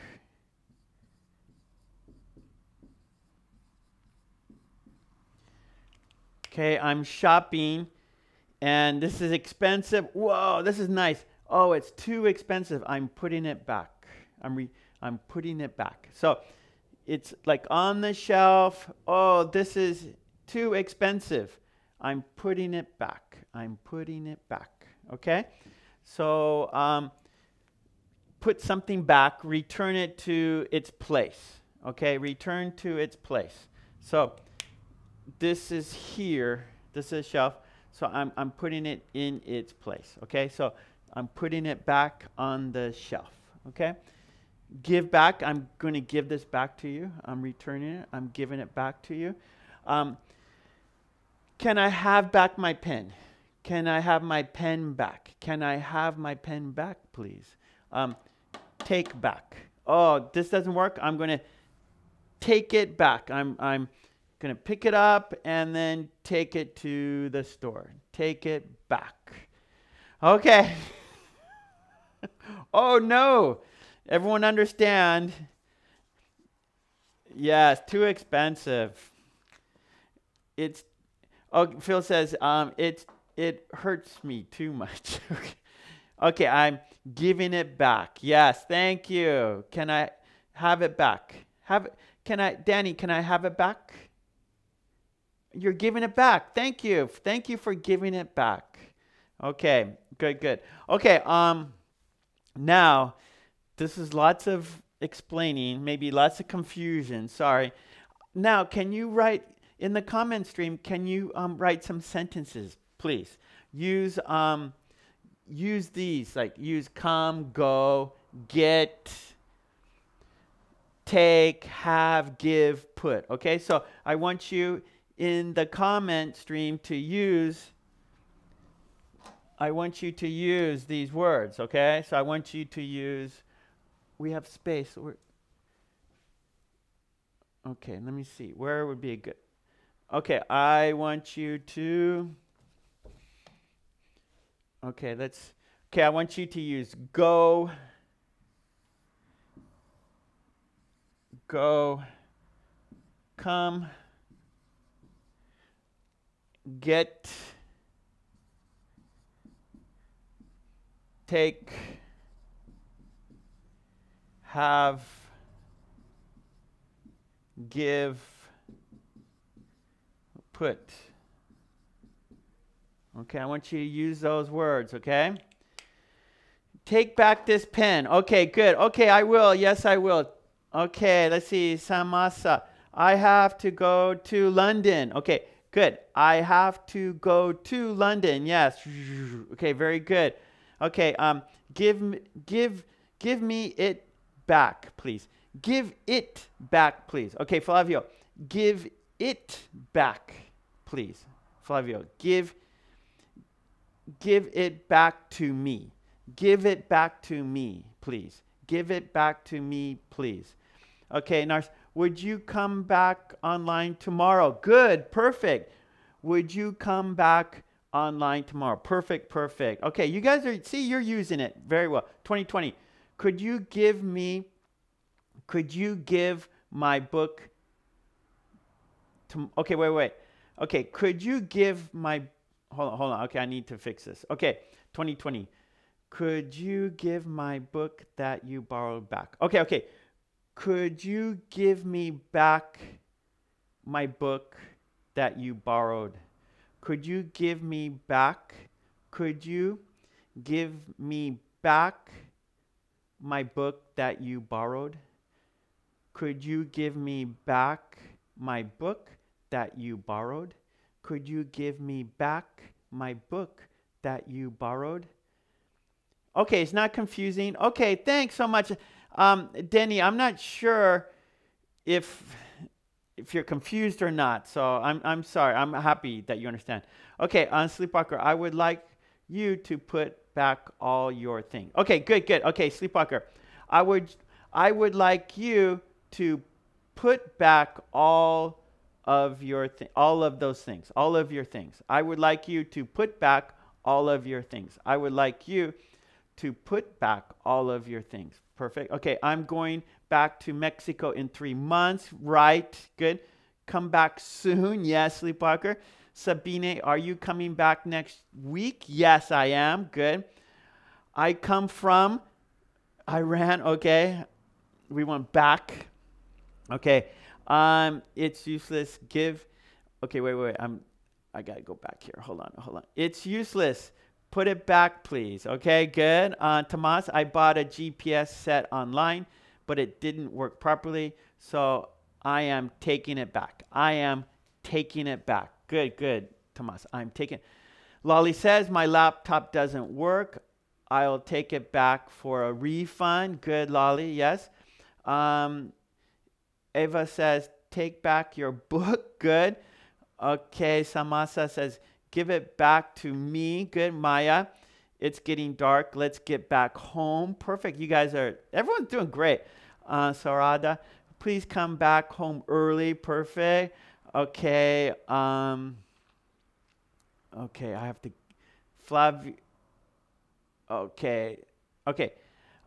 Okay, I'm shopping, and this is expensive. Whoa, this is nice. Oh, it's too expensive. I'm putting it back. I'm re I'm putting it back. So it's like on the shelf. Oh, this is too expensive. I'm putting it back. I'm putting it back. Okay? So um, put something back. Return it to its place. Okay? Return to its place. So... This is here, this is shelf, so I'm, I'm putting it in its place, okay? So I'm putting it back on the shelf, okay? Give back, I'm going to give this back to you. I'm returning it, I'm giving it back to you. Um, can I have back my pen? Can I have my pen back? Can I have my pen back, please? Um, take back. Oh, this doesn't work. I'm going to take it back. I'm... I'm going to pick it up and then take it to the store. Take it back. Okay. Oh, no. Everyone understand. Yes, too expensive. It's, oh, Phil says, um, it's, it hurts me too much. Okay, I'm giving it back. Yes, thank you. Can I have it back? Have, can I, Danny, can I have it back? You're giving it back. Thank you. Thank you for giving it back. Okay. Good, good. Okay. Um, now, this is lots of explaining, maybe lots of confusion. Sorry. Now, can you write in the comment stream, can you um, write some sentences, please? Use, um, use these, like use come, go, get, take, have, give, put. Okay. So I want you... in the comment stream to use, I want you to use these words, okay? So I want you to use, we have space. We're, okay, let me see. Where would be a good, okay, I want you to, okay, let's, okay, I want you to use go, go, come, get, take, have, give, put. Okay, I want you to use those words, okay? Take back this pen. Okay, good. Okay, I will. Yes, I will. Okay, let's see. Samasa. I have to go to London. Okay. Good. I have to go to London. Yes. Okay. Very good. Okay. Um. Give me. Give. Give me it back, please. Give it back, please. Okay, Flavio. Give it back, please. Flavio. Give. Give it back to me. Give it back to me, please. Give it back to me, please. Okay, Nars. Would you come back online tomorrow? Good, perfect. Would you come back online tomorrow. Perfect, perfect. Okay, you guys are, see, you're using it very well. twenty twenty, could you give me, could you give my book, to, okay, wait, wait. Okay, could you give my, hold on, hold on. Okay, I need to fix this. Okay, twenty twenty, could you give my book that you borrowed back? Okay, okay. Could you give me back my book that you borrowed? Could you give me back? Could you give me back my book that you borrowed? Could you give me back my book that you borrowed? Could you give me back my book that you borrowed? Okay, it's not confusing. Okay, thanks so much. Um, Denny, I'm not sure if if you're confused or not, so I'm, I'm sorry. I'm happy that you understand. Okay, on Sleepwalker, I would like you to put back all your things. Okay, good, good. Okay, Sleepwalker, I would, I would like you to put back all of your things, all of those things, all of your things. I would like you to put back all of your things. I would like you to put back all of your things. Perfect. Okay, I'm going back to Mexico in three months. Right. Good. Come back soon. Yes, Sleepwalker. Sabine, are you coming back next week? Yes, I am. Good. I come from Iran. Okay. We went back. Okay. Um, it's useless. Give. Okay, wait, wait, wait. I'm, I gotta go back here. Hold on, hold on. It's useless. Put it back, please. Okay, good. Uh, Tomas, I bought a G P S set online, but it didn't work properly, so I am taking it back. I am taking it back. Good, good, Tomas. I'm taking it. Lolly says, my laptop doesn't work. I'll take it back for a refund. Good, Lolly, yes. Um, Eva says, take back your book. Good. Okay, Samasa says, give it back to me. Good, Maya. It's getting dark. Let's get back home. Perfect. You guys are, everyone's doing great. Uh, Sarada, please come back home early. Perfect. Okay. Um, okay. I have to, Flav. Okay. Okay.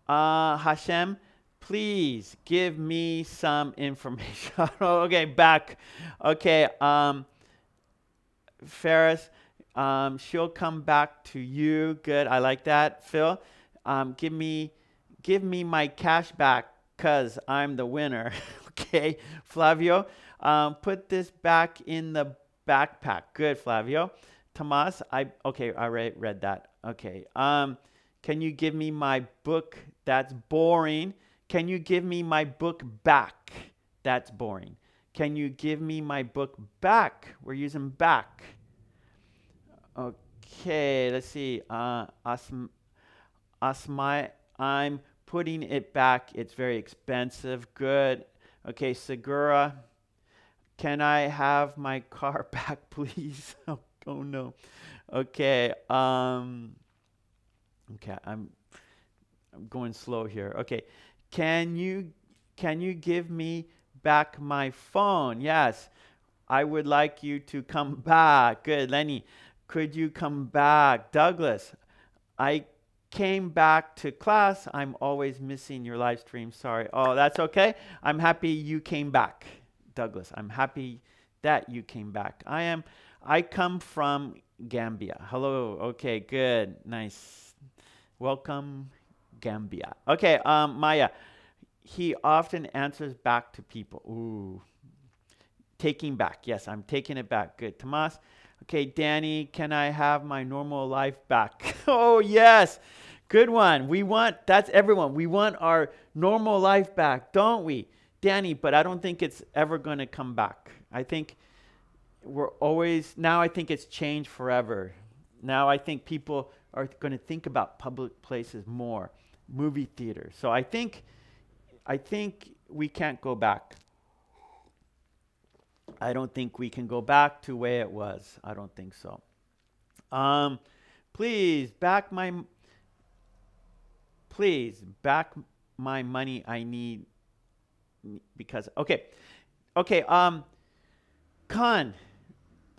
Uh, Hashem, please give me some information. Okay. Back. Okay. Um, Ferris. Um, she'll come back to you. Good. I like that. Phil, um, give me, give me my cash back because I'm the winner. Okay. Flavio, um, put this back in the backpack. Good, Flavio. Tomas, I, okay. I re read that. Okay. Um, can you give me my book? That's boring. Can you give me my book back? That's boring. Can you give me my book back? We're using back. Okay, let's see. Uh, Asm, Asmai, I'm putting it back. It's very expensive. Good. Okay, Segura, can I have my car back, please? Oh, oh no. Okay. Um, okay, I'm I'm going slow here. Okay, can you can you give me back my phone? Yes, I would like you to come back. Good, Lenny. Could you come back? Douglas, I came back to class. I'm always missing your live stream. Sorry. Oh, that's okay. I'm happy you came back. Douglas, I'm happy that you came back. I am, I come from Gambia. Hello. Okay, good. Nice. Welcome, Gambia. Okay, um, Maya, he often answers back to people. Ooh. Taking back. Yes, I'm taking it back. Good. Tomas. Okay, Danny, can I have my normal life back? Oh, yes. Good one. We want, that's everyone. We want our normal life back, don't we? Danny, but I don't think it's ever going to come back. I think we're always, now I think it's changed forever. Now I think people are going to think about public places more, movie theaters. So I think, I think we can't go back. I don't think we can go back to the way it was. I don't think so. Um, please back my, please back my money. I need because, okay. Okay. Um, Khan,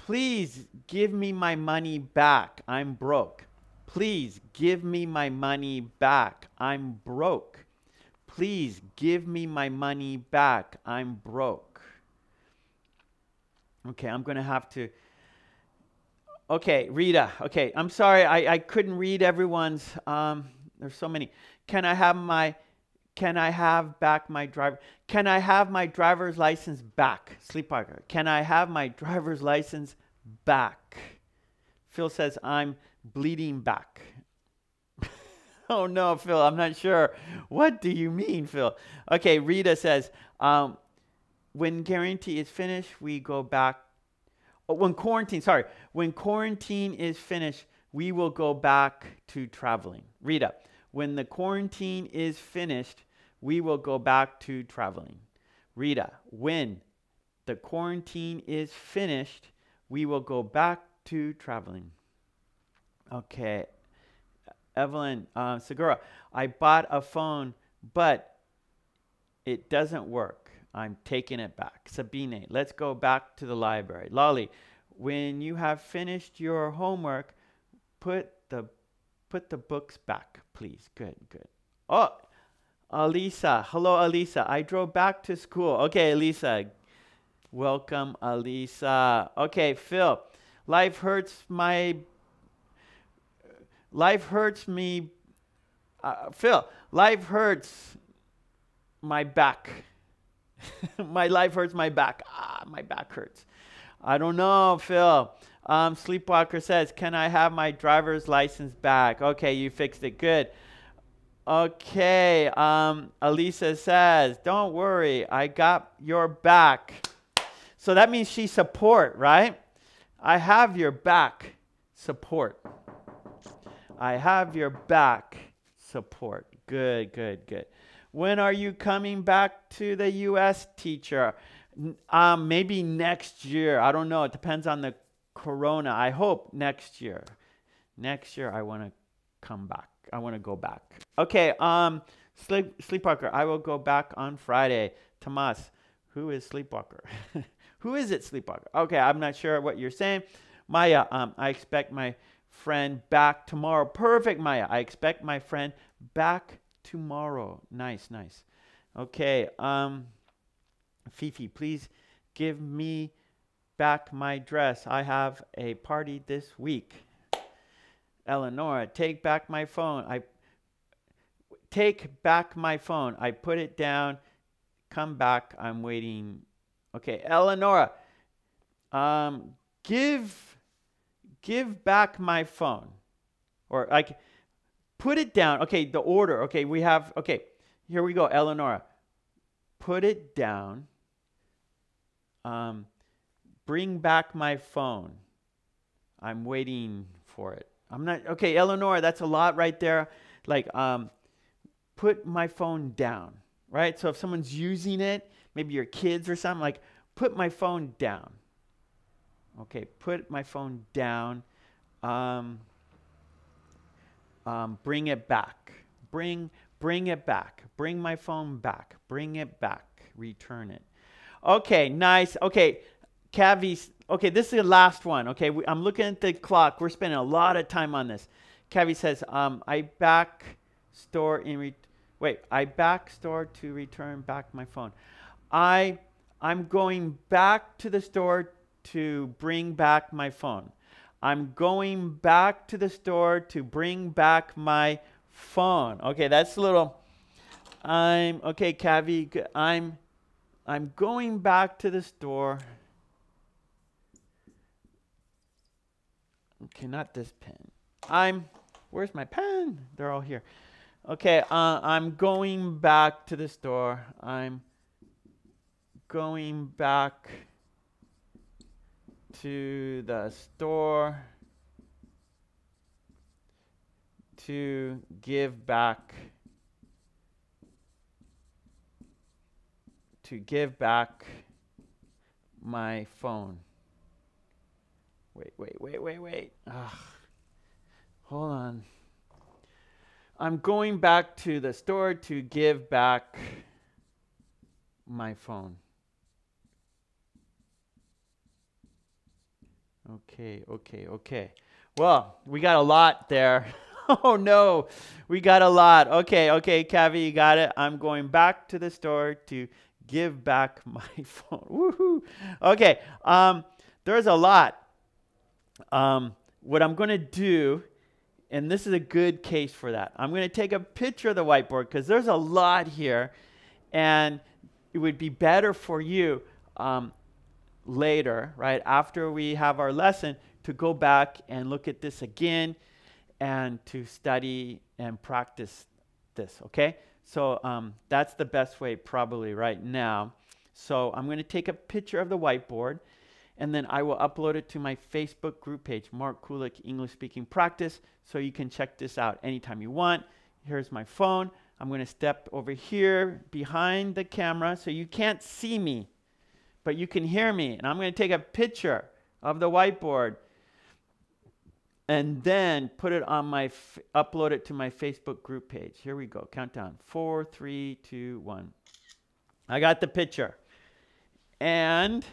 Please give me my money back. I'm broke. Please give me my money back. I'm broke. Please give me my money back. I'm broke. Okay, I'm going to have to... Okay, Rita. Okay, I'm sorry. I, I couldn't read everyone's... Um, there's so many. Can I have my... Can I have back my driver? Can I have my driver's license back? Sleepwalker. Can I have my driver's license back? Phil says, I'm bleeding back. Oh, no, Phil. I'm not sure. What do you mean, Phil? Okay, Rita says, um, when guarantee is finished, we go back. Oh, when quarantine, sorry. When quarantine is finished, we will go back to traveling. Rita, when the quarantine is finished, we will go back to traveling. Rita, when the quarantine is finished, we will go back to traveling. Okay. Evelyn uh, Segura, I bought a phone, but it doesn't work. I'm taking it back. Sabine, let's go back to the library. Lolly, when you have finished your homework, put the put the books back, please. Good, good. Oh, Alisa. Hello, Alisa. I drove back to school. Okay, Alisa. Welcome, Alisa. Okay, Phil. Life hurts my... Life hurts me... Uh, Phil, life hurts my back. My life hurts my back. Ah, my back hurts. I don't know, Phil. Um, Sleepwalker says, can I have my driver's license back? Okay, you fixed it. Good. Okay. Um, Alisa says, don't worry. I got your back. So that means she support, right? I have your back support. I have your back support. Good, good, good. When are you coming back to the U S, teacher? Um, maybe next year. I don't know. It depends on the Corona. I hope next year. Next year, I want to come back. I want to go back. Okay. Um, sleep, Sleepwalker, I will go back on Friday. Tomas, who is Sleepwalker? Who is it, Sleepwalker? Okay, I'm not sure what you're saying. Maya, um, I expect my friend back tomorrow. Perfect, Maya. I expect my friend back tomorrow. Nice, nice. Okay. Um, Fifi, please give me back my dress. I have a party this week. Eleonora, take back my phone. I take back my phone. I put it down. Come back. I'm waiting. Okay, Eleonora, um, give give back my phone, or like put it down. Okay, the order. Okay, we have. Okay, here we go, Eleonora. Put it down. Um. Bring back my phone. I'm waiting for it. I'm not... Okay, Eleonora, that's a lot right there. Like, um, put my phone down, right? So if someone's using it, maybe your kids or something, like, put my phone down. Okay, put my phone down. Um, um, bring it back. Bring, bring it back. Bring my phone back. Bring it back. Return it. Okay, nice. Okay. Cavi, okay, this is the last one. Okay, we, I'm looking at the clock. We're spending a lot of time on this. Cavi says, um, I back store in re wait, I back store to return back my phone. I, I'm going back to the store to bring back my phone. I'm going back to the store to bring back my phone. Okay, that's a little. I'm okay, Cavi. I'm, I'm going back to the store. Okay, not this pen. I'm, where's my pen? They're all here. Okay, uh, I'm going back to the store. I'm going back to the store to give back, to give back my phone. Wait, wait, wait, wait, wait. Ugh. Hold on. I'm going back to the store to give back my phone. Okay, okay, okay. Well, we got a lot there. Oh, no, we got a lot. Okay, okay, Cavi, you got it. I'm going back to the store to give back my phone. Woohoo. Okay, um, there's a lot. Um, what I'm going to do, and this is a good case for that, I'm going to take a picture of the whiteboard because there's a lot here, and it would be better for you um, later, right, after we have our lesson, to go back and look at this again and to study and practice this, okay? So um, that's the best way probably right now. So I'm going to take a picture of the whiteboard, and then I will upload it to my Facebook group page, Mark Kulek English Speaking Practice, so you can check this out anytime you want. Here's my phone. I'm going to step over here behind the camera so you can't see me, but you can hear me, and I'm going to take a picture of the whiteboard and then put it on my, f upload it to my Facebook group page. Here we go, countdown, four, three, two, one. I got the picture. And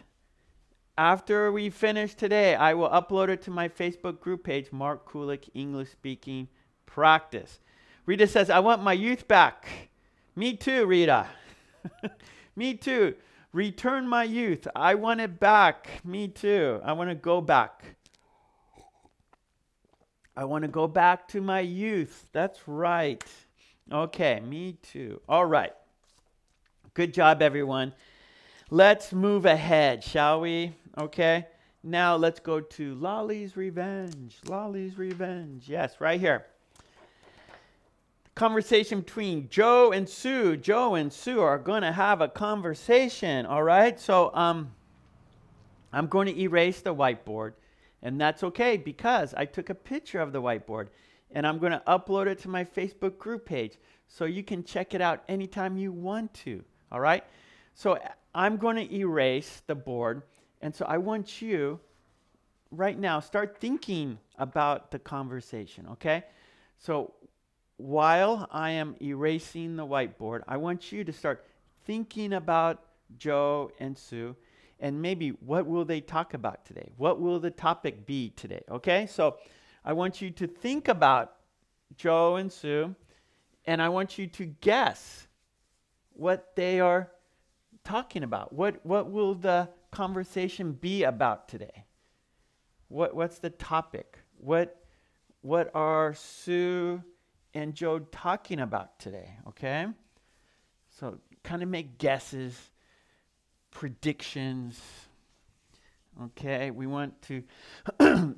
after we finish today, I will upload it to my Facebook group page, Mark Kulek English Speaking Practice. Rita says, I want my youth back. Me too, Rita. Me too. Return my youth. I want it back. Me too. I want to go back. I want to go back to my youth. That's right. Okay, me too. All right. Good job, everyone. Let's move ahead, shall we? Okay. Now let's go to Lolly's Revenge. Lolly's Revenge. Yes, right here. Conversation between Joe and Sue. Joe and Sue are going to have a conversation. All right. So um, I'm going to erase the whiteboard. And that's okay because I took a picture of the whiteboard and I'm going to upload it to my Facebook group page so you can check it out anytime you want to. All right. So I'm going to erase the board. And so I want you right now, start thinking about the conversation. Okay. So while I am erasing the whiteboard, I want you to start thinking about Joe and Sue. And maybe what will they talk about today? What will the topic be today? Okay, so I want you to think about Joe and Sue, and I want you to guess what they are talking about. What what will the conversation be about today? What what's the topic? What what are Sue and Joe talking about today? Okay, so kind of make guesses. Predictions. Okay, we want to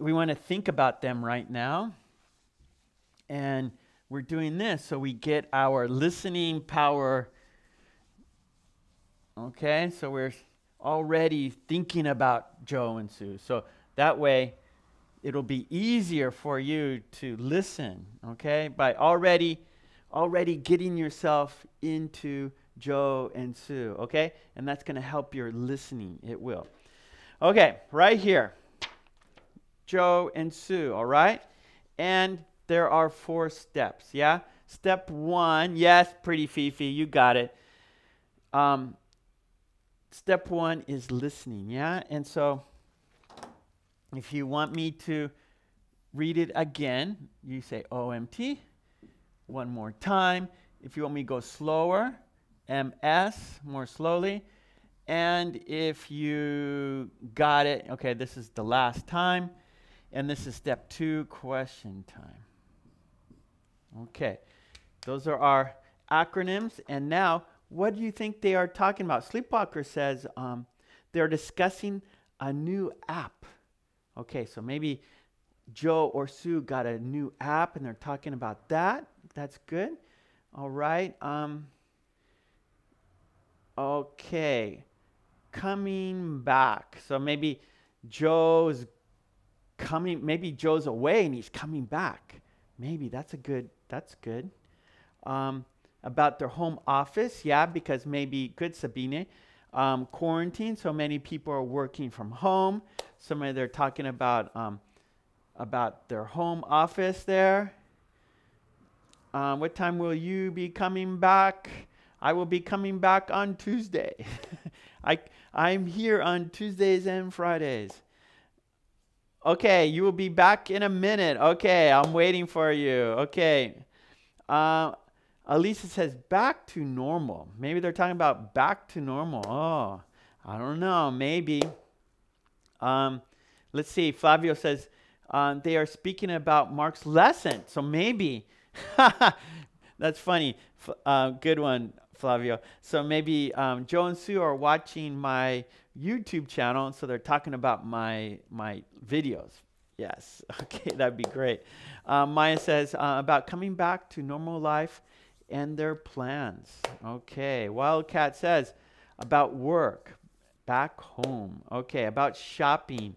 we want to think about them right now, and we're doing this so we get our listening power. Okay, so we're already thinking about Joe and Sue, so that way it'll be easier for you to listen. Okay, by already already getting yourself into Joe and Sue, okay? And that's going to help your listening. It will. Okay, right here. Joe and Sue, all right? And there are four steps, yeah? Step one, yes, pretty Fifi, you got it. Um, step one is listening, yeah? And so if you want me to read it again, you say O M T one more time. If you want me to go slower, M S, more slowly. And if you got it, okay, this is the last time. And this is step two, question time. Okay, those are our acronyms. And now, what do you think they are talking about? Sleepwalker says um, they're discussing a new app. Okay, so maybe Joe or Sue got a new app and they're talking about that. That's good. All right. Um, Okay, coming back. So maybe Joe's coming, maybe Joe's away and he's coming back. Maybe that's a good, that's good. Um, about their home office, yeah, because maybe, good Sabine, um, quarantine, so many people are working from home. Somebody they're talking about, um, about their home office there. Um, what time will you be coming back? I will be coming back on Tuesday. I, I'm here on Tuesdays and Fridays. Okay, you will be back in a minute. Okay, I'm waiting for you. Okay. Uh, Alisa says, back to normal. Maybe they're talking about back to normal. Oh, I don't know. Maybe. Um, let's see. Flavio says, uh, they are speaking about Mark's lesson. So maybe. That's funny. F uh, good one, Flavio. So maybe um, Joe and Sue are watching my YouTube channel, so they're talking about my my videos. Yes. Okay, that'd be great. Uh, Maya says uh, about coming back to normal life and their plans. Okay. Wildcat says about work, back home. Okay. About shopping.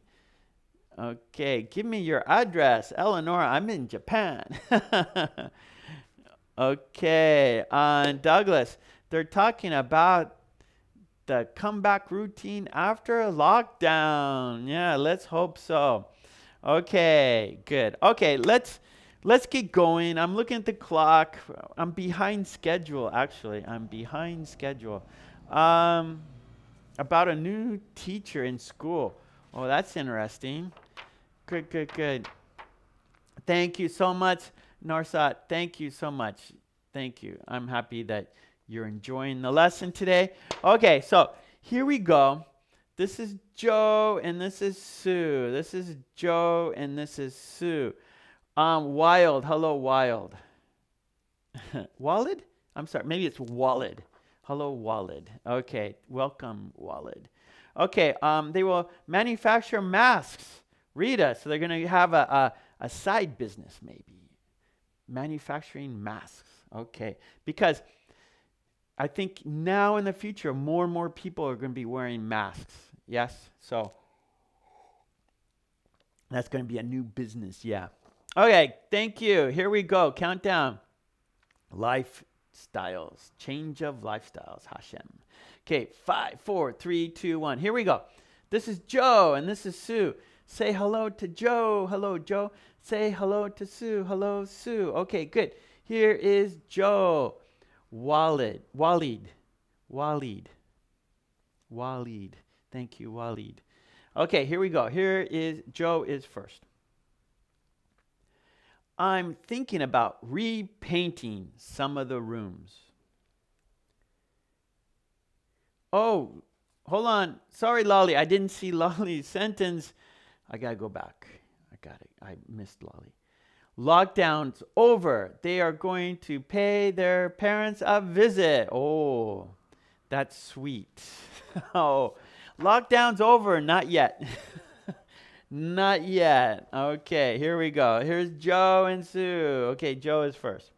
Okay. Give me your address, Eleanor. I'm in Japan. Okay. Uh, Douglas, they're talking about the comeback routine after a lockdown. Yeah, let's hope so. Okay, good. Okay, let's let's get going. I'm looking at the clock. I'm behind schedule, actually. I'm behind schedule. Um, about a new teacher in school. Oh, that's interesting. Good, good, good. Thank you so much, Narsat. Thank you so much. Thank you. I'm happy that you're enjoying the lesson today. Okay, so here we go. This is Joe and this is Sue. This is Joe and this is Sue. Um, Wild. Hello, Wild. Walid? I'm sorry. Maybe it's Walid. Hello, Walid. Okay, welcome, Walid. Okay, um, they will manufacture masks. Rita, so they're going to have a, a, a side business maybe. Manufacturing masks. Okay, because I think now in the future, more and more people are going to be wearing masks. Yes? So that's going to be a new business. Yeah. Okay. Thank you. Here we go. Countdown. Lifestyles. Change of lifestyles. Hashem. Okay. Five, four, three, two, one. Here we go. This is Joe and this is Sue. Say hello to Joe. Hello, Joe. Say hello to Sue. Hello, Sue. Okay, good. Here is Joe. Walid, Walid, Walid, Walid. Thank you, Walid. Okay, here we go. Here is, Joe is first. I'm thinking about repainting some of the rooms. Oh, hold on. Sorry, Lolly. I didn't see Lolly's sentence. I gotta go back. I gotta, I missed Lolly. Lockdown's over. They are going to pay their parents a visit. Oh, that's sweet. Oh, lockdown's over. Not yet. Not yet. Okay, here we go. Here's Joe and Sue. Okay, Joe is first.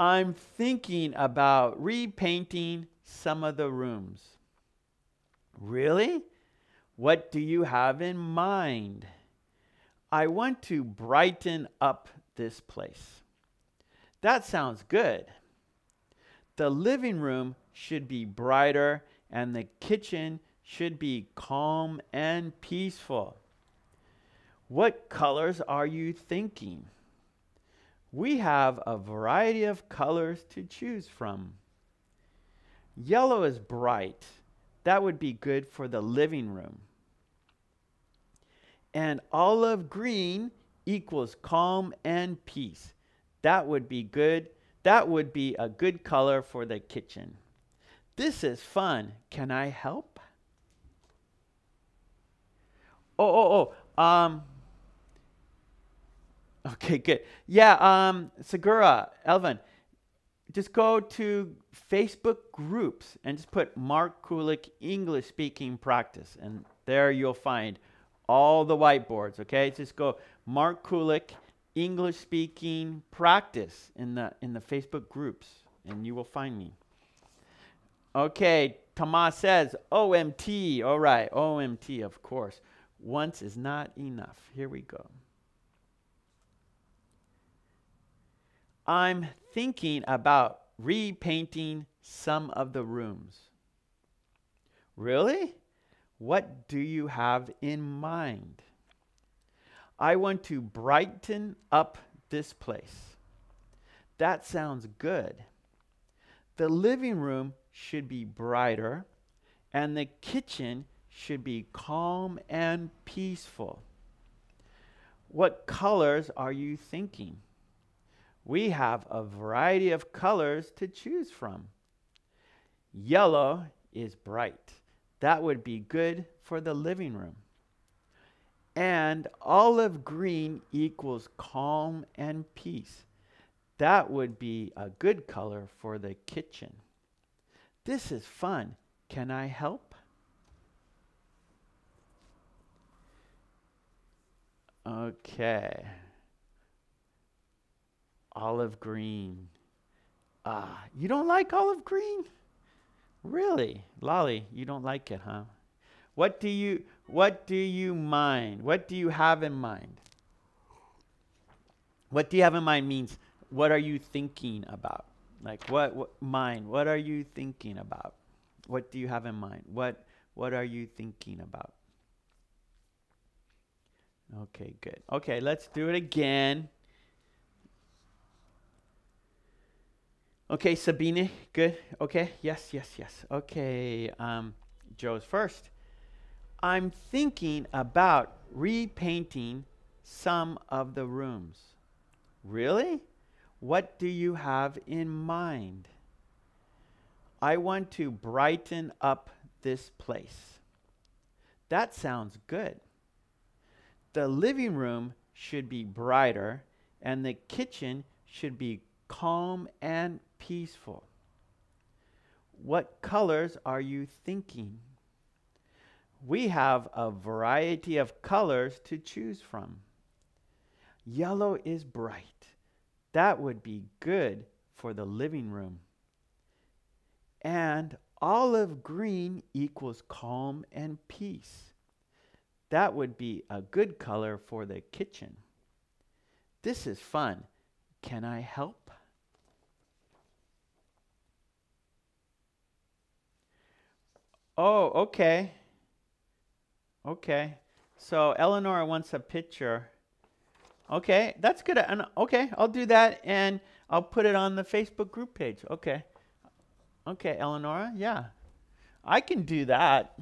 I'm thinking about repainting some of the rooms. Really? What do you have in mind? I want to brighten up this place. That sounds good. The living room should be brighter and the kitchen should be calm and peaceful. What colors are you thinking? We have a variety of colors to choose from. Yellow is bright. That would be good for the living room. And olive green equals calm and peace. That would be good. That would be a good color for the kitchen. This is fun. Can I help? Oh, oh, oh. Um, okay, good. Yeah, um, Segura, Elvin, just go to Facebook groups and just put Mark Kulek English Speaking Practice. And there you'll find all the whiteboards, okay? Just go Mark Kulek English Speaking Practice in the in the Facebook groups, and you will find me. Okay, Tomas says O M T. All right, O M T, of course. Once is not enough. Here we go. I'm thinking about repainting some of the rooms. Really? What do you have in mind? I want to brighten up this place. That sounds good. The living room should be brighter, and the kitchen should be calm and peaceful. What colors are you thinking? We have a variety of colors to choose from. Yellow is bright. That would be good for the living room. And olive green equals calm and peace. That would be a good color for the kitchen. This is fun. Can I help? Okay. Olive green. Ah, you don't like olive green? Really? Lolly, you don't like it, huh? What do you what do you mind? What do you have in mind? What do you have in mind means what are you thinking about? Like what, what mind? What are you thinking about? What do you have in mind? What what are you thinking about? Okay, good. Okay, let's do it again. Okay, Sabine, good. Okay, yes, yes, yes. Okay, um, Joe's first. I'm thinking about repainting some of the rooms. Really? What do you have in mind? I want to brighten up this place. That sounds good. The living room should be brighter and the kitchen should be calm and peaceful. What colors are you thinking? We have a variety of colors to choose from. Yellow is bright. That would be good for the living room. And olive green equals calm and peace. That would be a good color for the kitchen. This is fun. Can I help? Oh, okay. Okay. So Eleanor wants a picture. Okay, that's good. And okay, I'll do that and I'll put it on the Facebook group page. Okay. Okay, Eleanor, yeah. I can do that.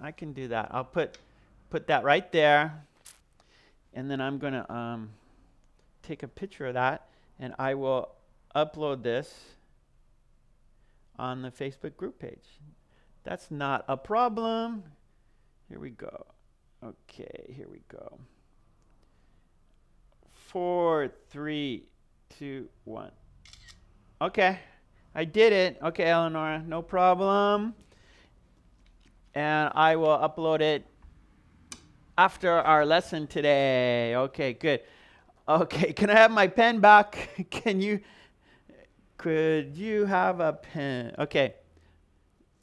I can do that. I'll put put that right there. And then I'm going to um take a picture of that and I will upload this on the Facebook group page. That's not a problem. Here we go. Okay, here we go. Four, three, two, one. Okay, I did it. Okay, Eleanor, no problem. And I will upload it after our lesson today. Okay, good. Okay, can I have my pen back? Can you, could you have a pen? Okay.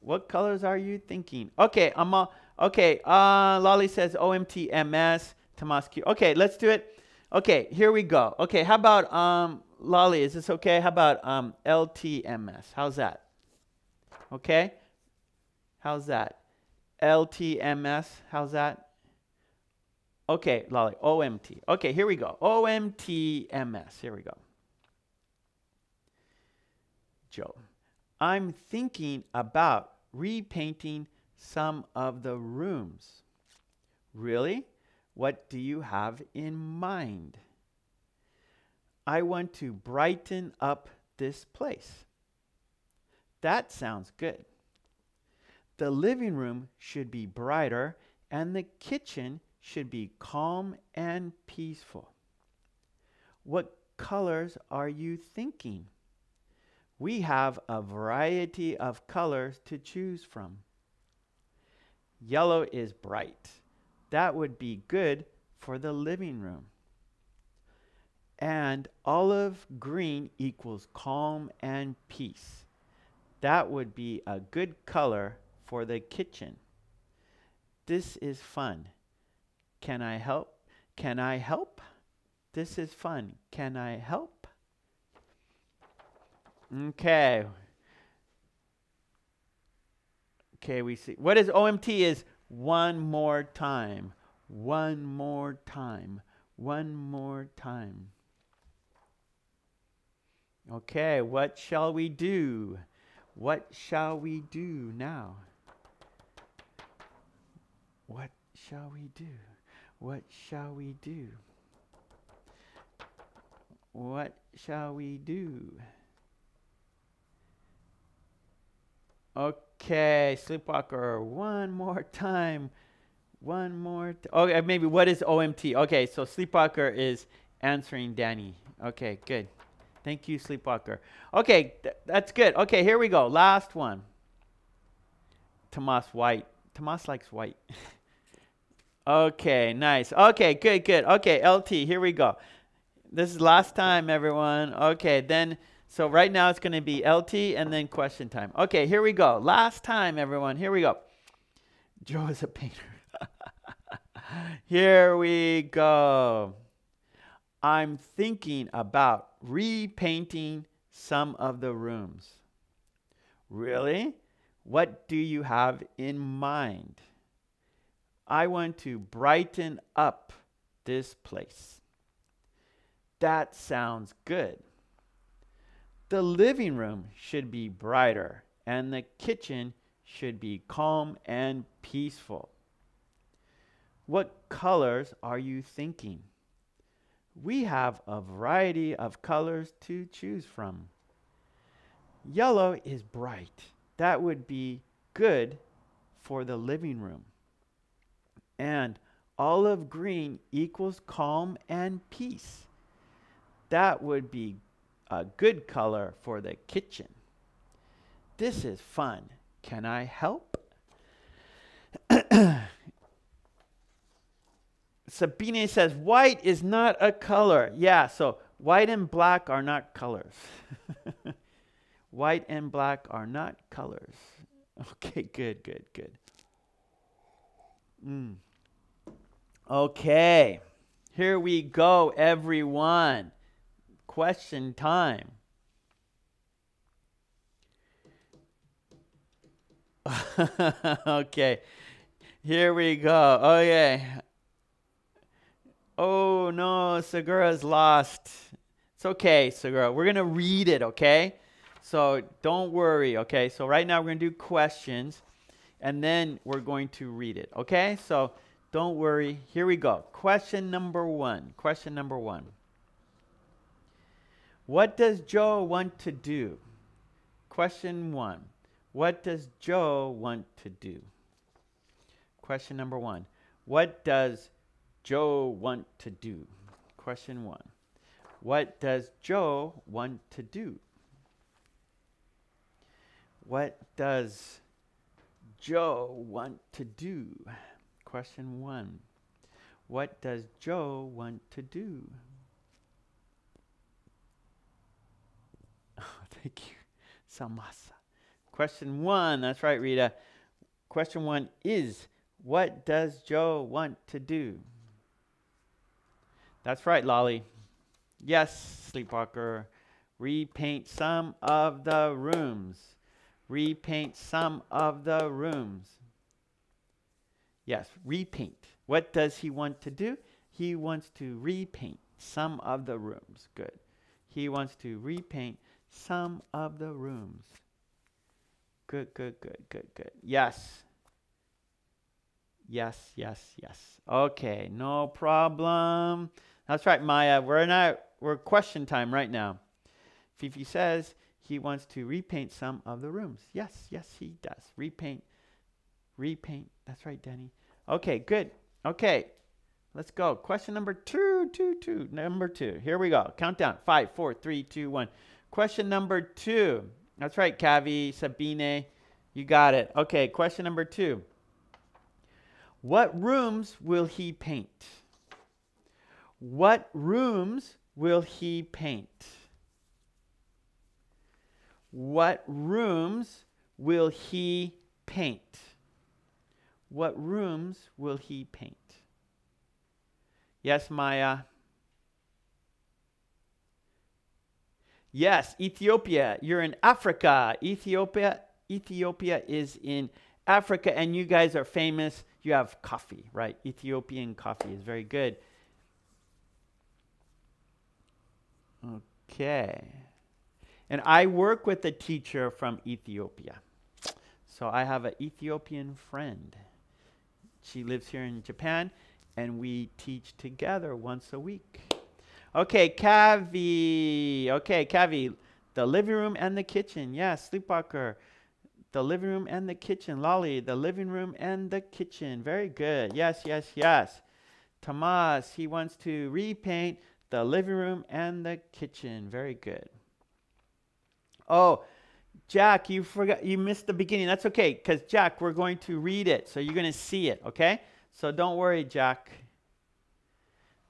What colors are you thinking? Okay, I'm all, okay. Uh, Lolly says O M T M S, Tomaski. Okay, let's do it. Okay, here we go. Okay, how about, um, Lolly, is this okay? How about um, L T M S? How's that? Okay, how's that? L T M S, how's that? Okay, Lolly, O M T. Okay, here we go. O M T M S. Here we go. Joe, I'm thinking about repainting some of the rooms. Really? What do you have in mind? I want to brighten up this place. That sounds good. The living room should be brighter and the kitchen should be calm and peaceful. What colors are you thinking? We have a variety of colors to choose from. Yellow is bright. That would be good for the living room. And olive green equals calm and peace. That would be a good color for the kitchen. This is fun. Can I help? Can I help? This is fun. Can I help? Okay. Okay, we see. What is O M T is one more time. One more time. One more time. Okay, what shall we do? What shall we do now? What shall we do? What shall we do? What shall we do? Okay, Sleepwalker, one more time. One more. T okay, maybe what is O M T? Okay, so Sleepwalker is answering Danny. Okay, good. Thank you, Sleepwalker. Okay, th that's good. Okay, here we go. Last one. Tomas White. Tomas likes white. Okay, nice. Okay, good, good. Okay, L T, here we go. This is last time, everyone. Okay, then, so right now it's going to be L T and then question time. Okay, here we go. Last time, everyone. Here we go. Joe is a painter. Here we go. I'm thinking about repainting some of the rooms. Really? What do you have in mind? I want to brighten up this place. That sounds good. The living room should be brighter and the kitchen should be calm and peaceful. What colors are you thinking? We have a variety of colors to choose from. Yellow is bright. That would be good for the living room. And olive green equals calm and peace. That would be a good color for the kitchen. This is fun. Can I help? Sabine says, white is not a color. Yeah, so white and black are not colors. White and black are not colors. Okay, good, good, good. Mm. Okay, here we go, everyone. Question time. Okay, here we go. Oh, yeah. Oh, no, Segura's lost. It's okay, Segura. We're going to read it, okay? So don't worry, okay? So right now we're going to do questions, and then we're going to read it, okay? So don't worry. Here we go. Question number one. Question number one. What does Joe want to do? Question one. What does Joe want to do? Question number one. What does Joe want to do? Question one. What does Joe want to do? What does Joe want to do? Question one. What does Joe want to do? Oh, thank you, Samasa. Question one. That's right, Rita. Question one is, what does Joe want to do? That's right, Lolly. Yes, Sleepwalker. Repaint some of the rooms. Repaint some of the rooms. Yes, repaint. What does he want to do? He wants to repaint some of the rooms. Good. He wants to repaint some of the rooms. Good, good, good, good, good. Yes. Yes, yes, yes. Okay, no problem. That's right, Maya. We're not, we're question time right now. Fifi says he wants to repaint some of the rooms. Yes, yes, he does. Repaint, repaint. That's right, Danny. Okay, good. Okay, let's go. Question number two, two, two. Number two. Here we go. Countdown. Five, four, three, two, one. Question number two. That's right, Cavi, Sabine. You got it. Okay, question number two. What rooms will he paint? What rooms will he paint? What rooms will he paint? What rooms will he paint? Yes, Maya. Yes, Ethiopia. You're in Africa. Ethiopia, Ethiopia is in Africa, and you guys are famous. You have coffee, right? Ethiopian coffee is very good. Okay. And I work with a teacher from Ethiopia. So I have an Ethiopian friend. She lives here in Japan, and we teach together once a week. Okay, Kavi. Okay, Kavi. The living room and the kitchen. Yes, Sleepwalker. The living room and the kitchen. Lolly, the living room and the kitchen. Very good. Yes, yes, yes. Tomas, he wants to repaint the living room and the kitchen. Very good. Oh, Jack, you forgot. You missed the beginning. That's okay, because, Jack, we're going to read it. So you're going to see it, okay? So don't worry, Jack.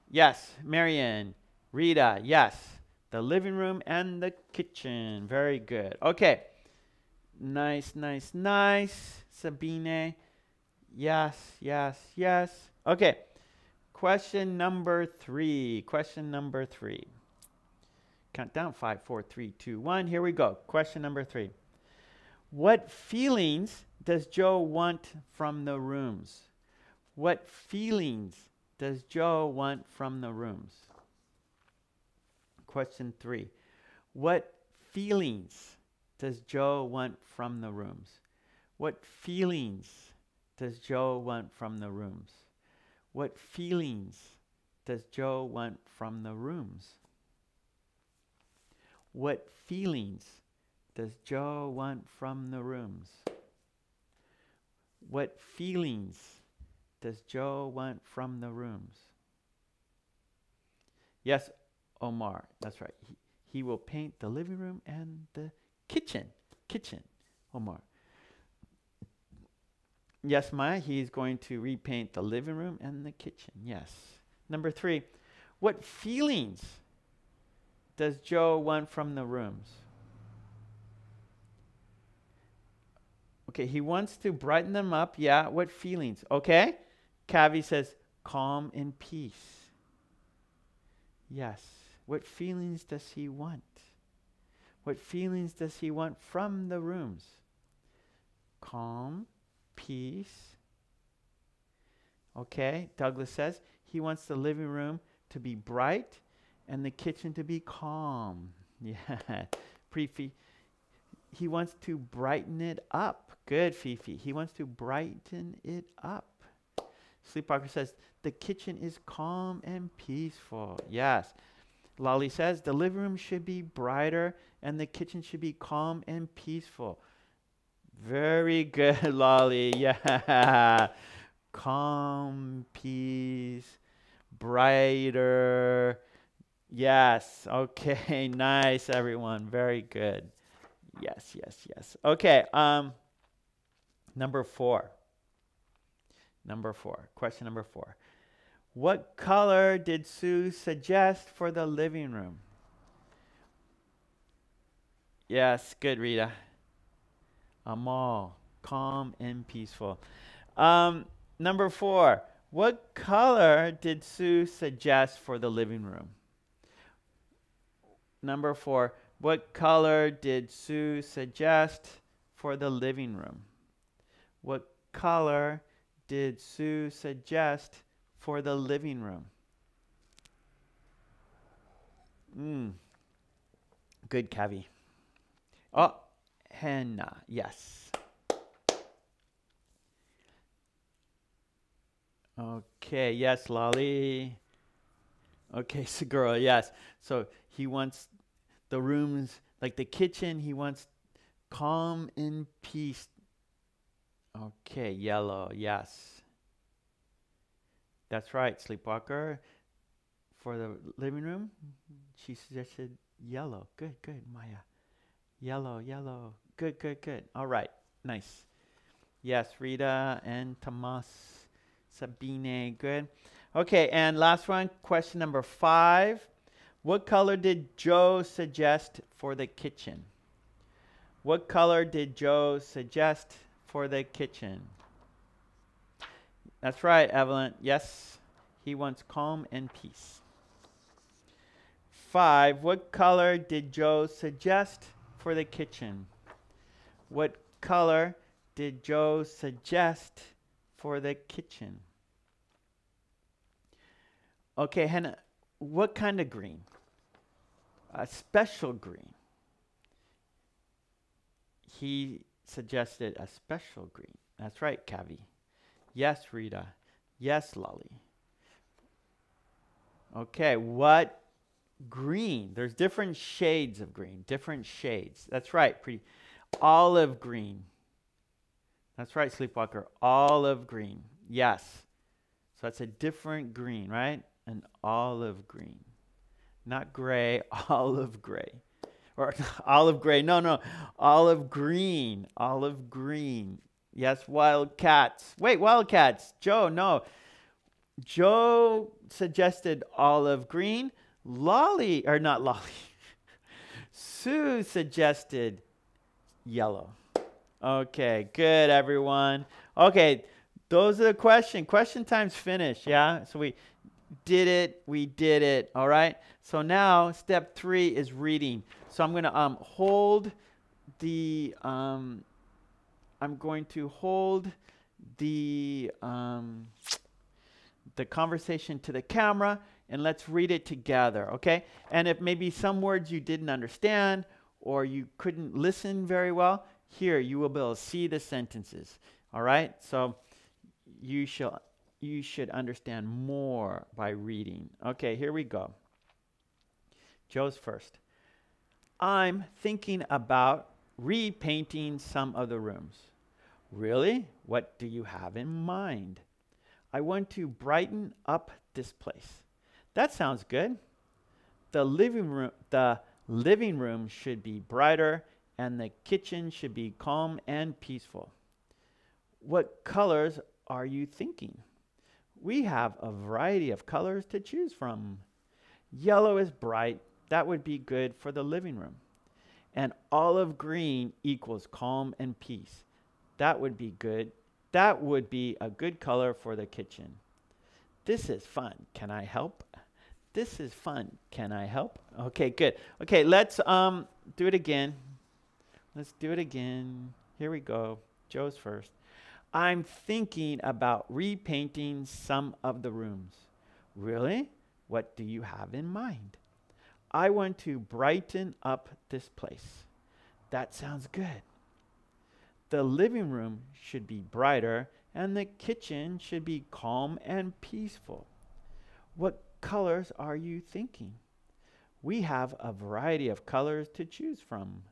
Yes, Marianne, Rita, yes. The living room and the kitchen. Very good. Okay. Nice, nice, nice. Sabine. Yes, yes, yes. Okay. Question number three. Question number three. Count down. Five, four, three, two, one. Here we go. Question number three. What feelings does Joe want from the rooms? What feelings does Joe want from the rooms? Question three. What feelings does Joe want from the rooms? What feelings does Joe want from the rooms? What feelings does Joe want from the rooms? What feelings does Joe want from the rooms? What feelings does Joe want from the rooms? Yes, Omar, that's right. He, he will paint the living room and the kitchen. Kitchen, Omar. Yes, Maya, he's going to repaint the living room and the kitchen. Yes. Number three, what feelings does Joe want from the rooms? Okay, he wants to brighten them up. Yeah, what feelings? Okay. Kavi says, calm and peace. Yes. What feelings does he want? What feelings does he want from the rooms? Calm, peace. Okay, Douglas says he wants the living room to be bright and the kitchen to be calm. Yeah, Prefi. He wants to brighten it up. Good, Fifi. He wants to brighten it up. Sleepwalker says, the kitchen is calm and peaceful. Yes. Lolly says, the living room should be brighter and the kitchen should be calm and peaceful. Very good, Lolly. Yeah. Calm, peace, brighter. Yes. Okay. Nice, everyone. Very good. Yes, yes, yes. Okay. Um, number four. Number four. Question number four. What color did Sue suggest for the living room? Yes, good, Rita. Amal, calm and peaceful. Um, number four. What color did Sue suggest for the living room? Number four. What color did Sue suggest for the living room? What color did Sue suggest for the living room? Mm. Good, Kavi. Oh, Hannah, yes. Okay, yes, Lolly. Okay, Segura, yes. So he wants the rooms, like the kitchen, he wants calm and peace. Okay, yellow, yes. That's right, Sleepwalker. For the living room, she suggested yellow. Good, good, Maya. Yellow, yellow. Good, good, good. All right, nice. Yes, Rita and Tomas, Sabine, good. Okay, and last one, question number five. What color did Joe suggest for the kitchen? What color did Joe suggest for the kitchen? That's right, Evelyn. Yes, he wants calm and peace. Five, what color did Joe suggest for the kitchen? What color did Joe suggest for the kitchen? Okay, Hannah, what kind of green? A special green. He suggested a special green. That's right, Kavi. Yes, Rita. Yes, Lolly. Okay, what green? There's different shades of green, different shades. That's right, pretty. Olive green. That's right, Sleepwalker. Olive green. Yes. So that's a different green, right? An olive green. Not gray, olive gray. Or olive gray. No, no. Olive green. Olive green. Yes, wildcats. Wait, wildcats. Joe, no. Joe suggested olive green. Lolly, or not Lolly. Sue suggested yellow. Okay, good, everyone. Okay, those are the question. Question time's finished, yeah? So we did it. We did it, all right? So now step three is reading. So I'm going to um, hold the... Um, I'm going to hold the... Um, the conversation to the camera, and let's read it together, okay? And if maybe some words you didn't understand or you couldn't listen very well, here you will be able to see the sentences, all right? So you shall you should understand more by reading. Okay, here we go. Joe's first. I'm thinking about repainting some of the rooms. Really? What do you have in mind? I want to brighten up this place. That sounds good. The living room, the living room should be brighter, and the kitchen should be calm and peaceful. What colors are you thinking? We have a variety of colors to choose from. Yellow is bright. That would be good for the living room. And olive green equals calm and peace. That would be good. That would be a good color for the kitchen. This is fun. Can I help? This is fun. Can I help? Okay, good. Okay, let's um, do it again. Let's do it again. Here we go. Joe's first. I'm thinking about repainting some of the rooms. Really? What do you have in mind? I want to brighten up this place. That sounds good. The living room should be brighter, and the kitchen should be calm and peaceful. What colors are you thinking? We have a variety of colors to choose from.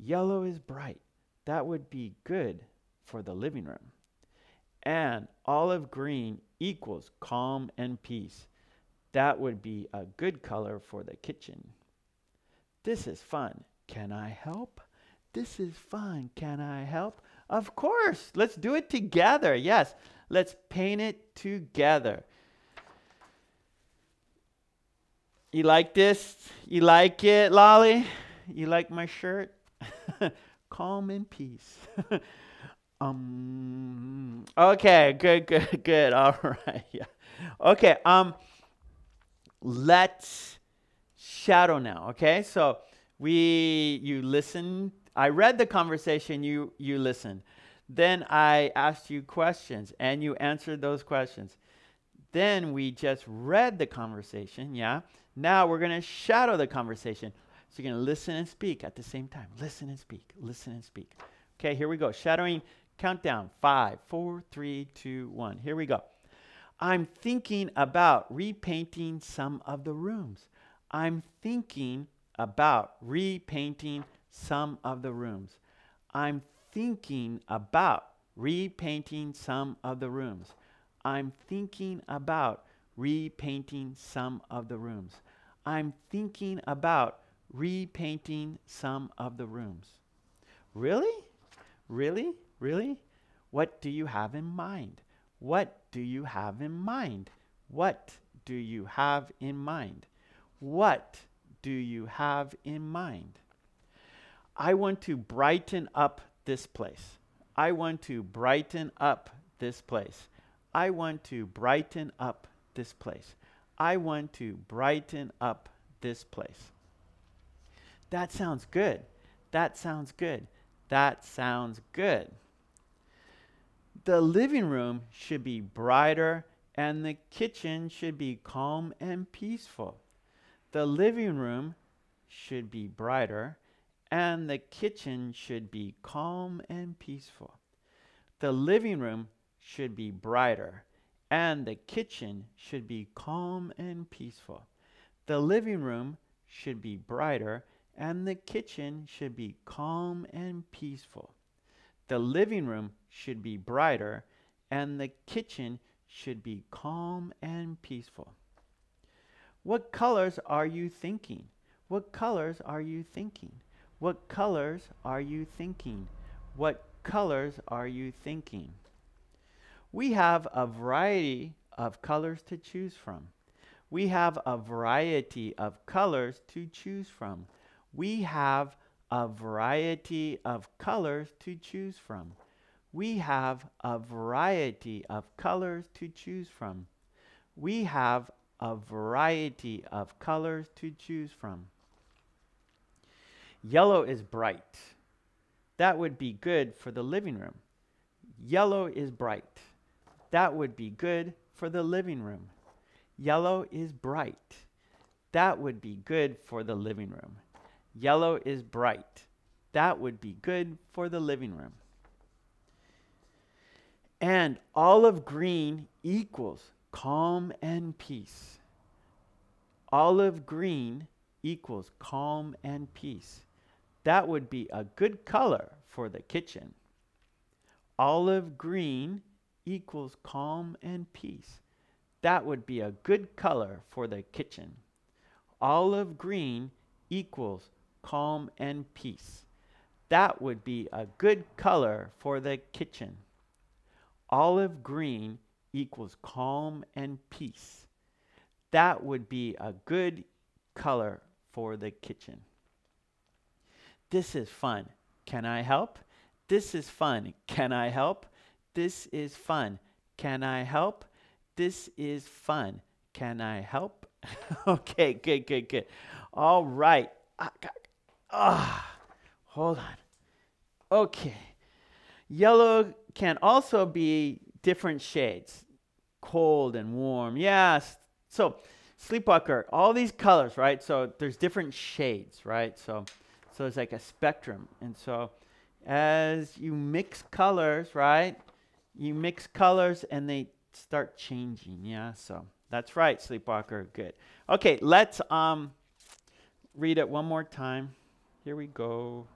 Yellow is bright. That would be good for the living room. And olive green equals calm and peace. That would be a good color for the kitchen. This is fun. Can I help? This is fun. Can I help? Of course. Let's do it together. Yes. Let's paint it together. You like this? You like it, Lolly? You like my shirt? Calm and peace. um. Okay. Good, good, good. All right. Yeah. Okay. Um. Let's shadow now. Okay. So we, you listened. I read the conversation, you, you listened. Then I asked you questions, and you answered those questions. Then we just read the conversation, yeah? Now we're going to shadow the conversation. So you're going to listen and speak at the same time. Listen and speak. Listen and speak. Okay, here we go. Shadowing countdown. Five, four, three, two, one. Here we go. I'm thinking about repainting some of the rooms. I'm thinking about repainting some of the rooms. I'm thinking about repainting some of the rooms. I'm thinking about repainting some of the rooms. I'm thinking about repainting some of the rooms. Really? Really? Really? What do you have in mind? What do you have in mind? What do you have in mind? What do you have in mind? I want to brighten up this place. I want to brighten up this place. I want to brighten up this place. I want to brighten up this place. That sounds good. That sounds good. That sounds good. The living room should be brighter, and the kitchen should be calm and peaceful. The living room should be brighter, and the kitchen should be calm and peaceful. The living room should be brighter, and the kitchen should be calm and peaceful. The living room should be brighter, and the kitchen should be calm and peaceful. The living room should be brighter, and the kitchen should be calm and peaceful. What colors are you thinking? What colors are you thinking? What colors are you thinking? What colors are you thinking? We have a variety of colors to choose from. We have a variety of colors to choose from. We have a variety of colors to choose from. We have a variety of colors to choose from. We have a variety of colors to choose from. Yellow is bright. That would be good for the living room. Yellow is bright. That would be good for the living room. Yellow is bright. That would be good for the living room. Yellow is bright. That would be good for the living room. And olive green equals calm and peace. Olive green equals calm and peace. That would be a good color for the kitchen. Olive green equals calm and peace. That would be a good color for the kitchen. Olive green equals calm and peace. That would be a good color for the kitchen. Olive green equals calm and peace. That would be a good color for the kitchen. This is fun. Can I help? This is fun. Can I help? This is fun. Can I help? This is fun. Can I help? Okay, good, good, good. All right. Ah, ah, hold on. Okay. Yellow can also be different shades. Cold and warm. Yes. So, Sleepwalker, all these colors, right? So, there's different shades, right? So, so it's like a spectrum. And so, as you mix colors, right? You mix colors and they start changing. Yeah, so that's right, Sleepwalker. Good. Okay, let's um read it one more time. Here we go.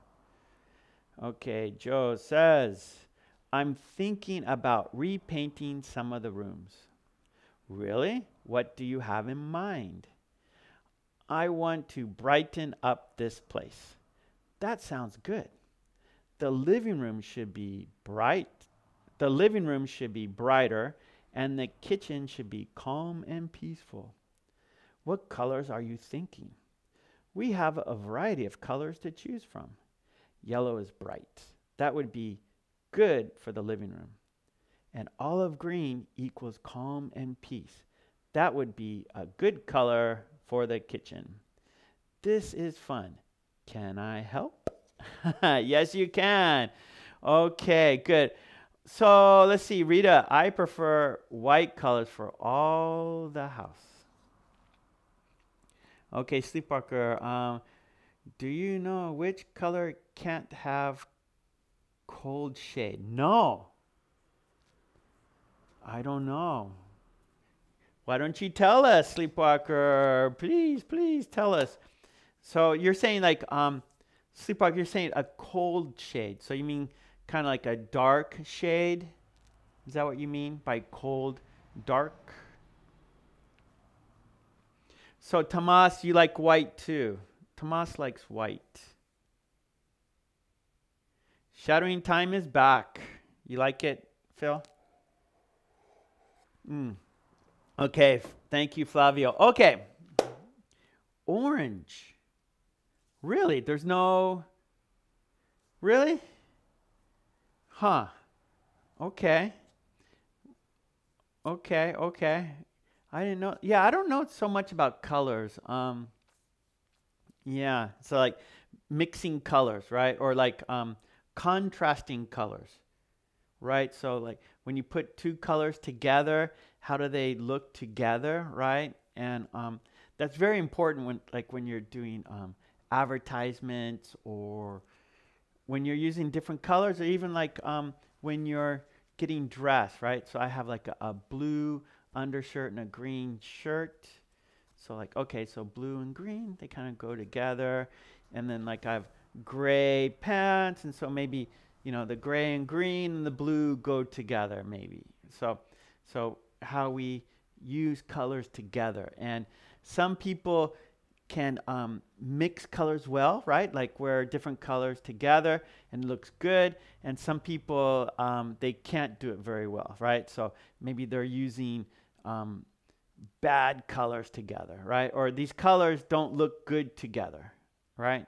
Okay, Joe says, I'm thinking about repainting some of the rooms. Really? What do you have in mind? I want to brighten up this place. That sounds good. The living room should be bright. The living room should be brighter, and the kitchen should be calm and peaceful. What colors are you thinking? We have a variety of colors to choose from. Yellow is bright. That would be good for the living room. And olive green equals calm and peace. That would be a good color for the kitchen. This is fun. Can I help? Yes, you can. Okay, good. So let's see, Rita, I prefer white colors for all the house. Okay, Sleepwalker, um, do you know which color can't have cold shade? No. I don't know. Why don't you tell us, Sleepwalker? Please, please tell us. So you're saying like, um, Sleepwalker, you're saying a cold shade. So you mean kind of like a dark shade? Is that what you mean by cold, dark? So Tomas, you like white too. Tomas likes white. Shadowing time is back. You like it, Phil? Mm. Okay, thank you, Flavio. Okay, orange. Really, there's no, really? Huh. Okay. Okay, okay. I didn't know. Yeah, I don't know so much about colors. Um Yeah, so like mixing colors, right? Or like um contrasting colors. Right? So like when you put two colors together, how do they look together, right? And um that's very important when like when you're doing um advertisements or when you're using different colors, or even like um, when you're getting dressed, right? So I have like a, a blue undershirt and a green shirt. So like, okay, so blue and green, they kind of go together. And then like I have gray pants. And so maybe, you know, the gray and green and the blue go together maybe. So, so how we use colors together. And some people can um, mix colors well, right? Like wear different colors together and looks good. And some people, um, they can't do it very well, right? So maybe they're using um, bad colors together, right? Or these colors don't look good together, right?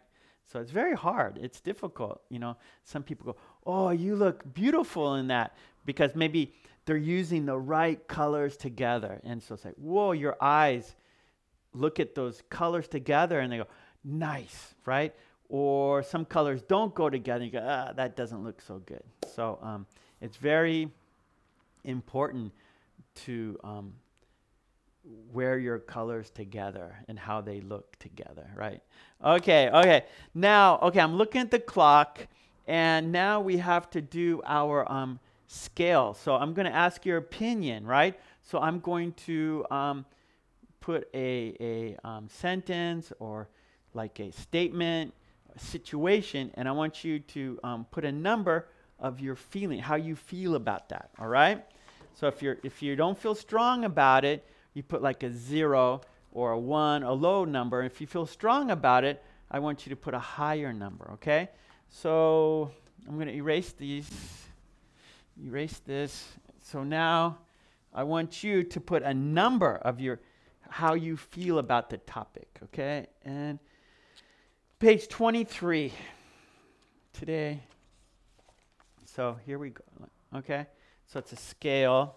So it's very hard. It's difficult, you know. Some people go, oh, you look beautiful in that, because maybe they're using the right colors together. And so it's like, whoa, your eyes look at those colors together and they go, nice, right? Or some colors don't go together. You go, ah, that doesn't look so good. So um, it's very important to um, wear your colors together and how they look together, right? Okay, okay. Now, okay, I'm looking at the clock, and now we have to do our um, scale. So I'm going to ask your opinion, right? So I'm going to... Um, put a, a um, sentence or like a statement, a situation, and I want you to um, put a number of your feeling, how you feel about that, all right? So if you're, if you don't feel strong about it, you put like a zero or a one, a low number. If you feel strong about it, I want you to put a higher number, okay? So I'm gonna erase these, erase this. So now I want you to put a number of your how you feel about the topic, okay? And page twenty-three today. So here we go, okay? So it's a scale,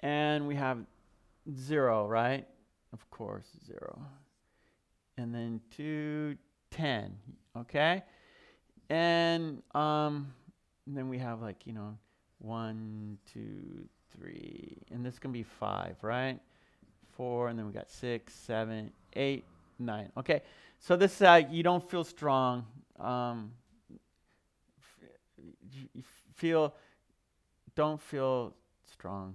and we have zero, right? Of course, zero. And then two, ten, okay? And, um, and then we have like, you know, one, two, three, and this is gonna be five, right? Four, and then we got six, seven, eight, nine. Okay, so this is uh, you don't feel strong. Um, you feel, don't feel strong.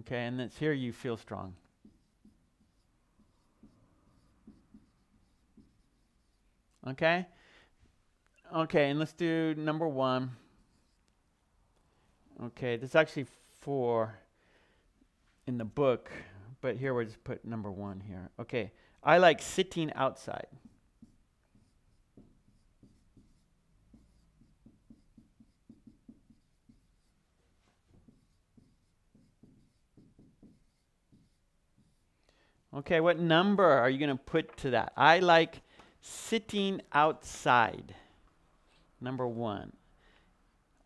Okay, and that's here you feel strong. Okay, okay, and let's do number one. Okay, there's actually four in the book, but here we'll just put number one here. Okay, I like sitting outside. Okay, what number are you going to put to that? I like sitting outside. Number one.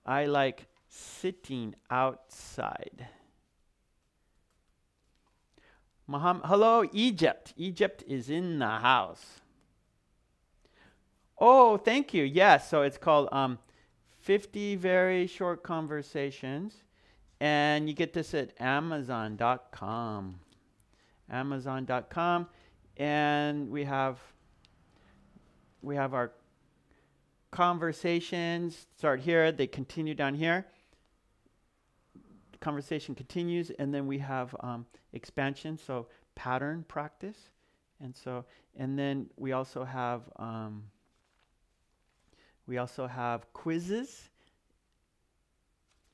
I like sitting outside. Muhammad, hello, Egypt. Egypt is in the house. Oh, thank you. Yes, yeah, so it's called um, fifty Very Short Conversations. And you get this at Amazon dot com. Amazon dot com. And we have, we have our conversations. Start here. They continue down here. Conversation continues, and then we have um, expansion, so pattern practice, and so, and then we also have um, we also have quizzes,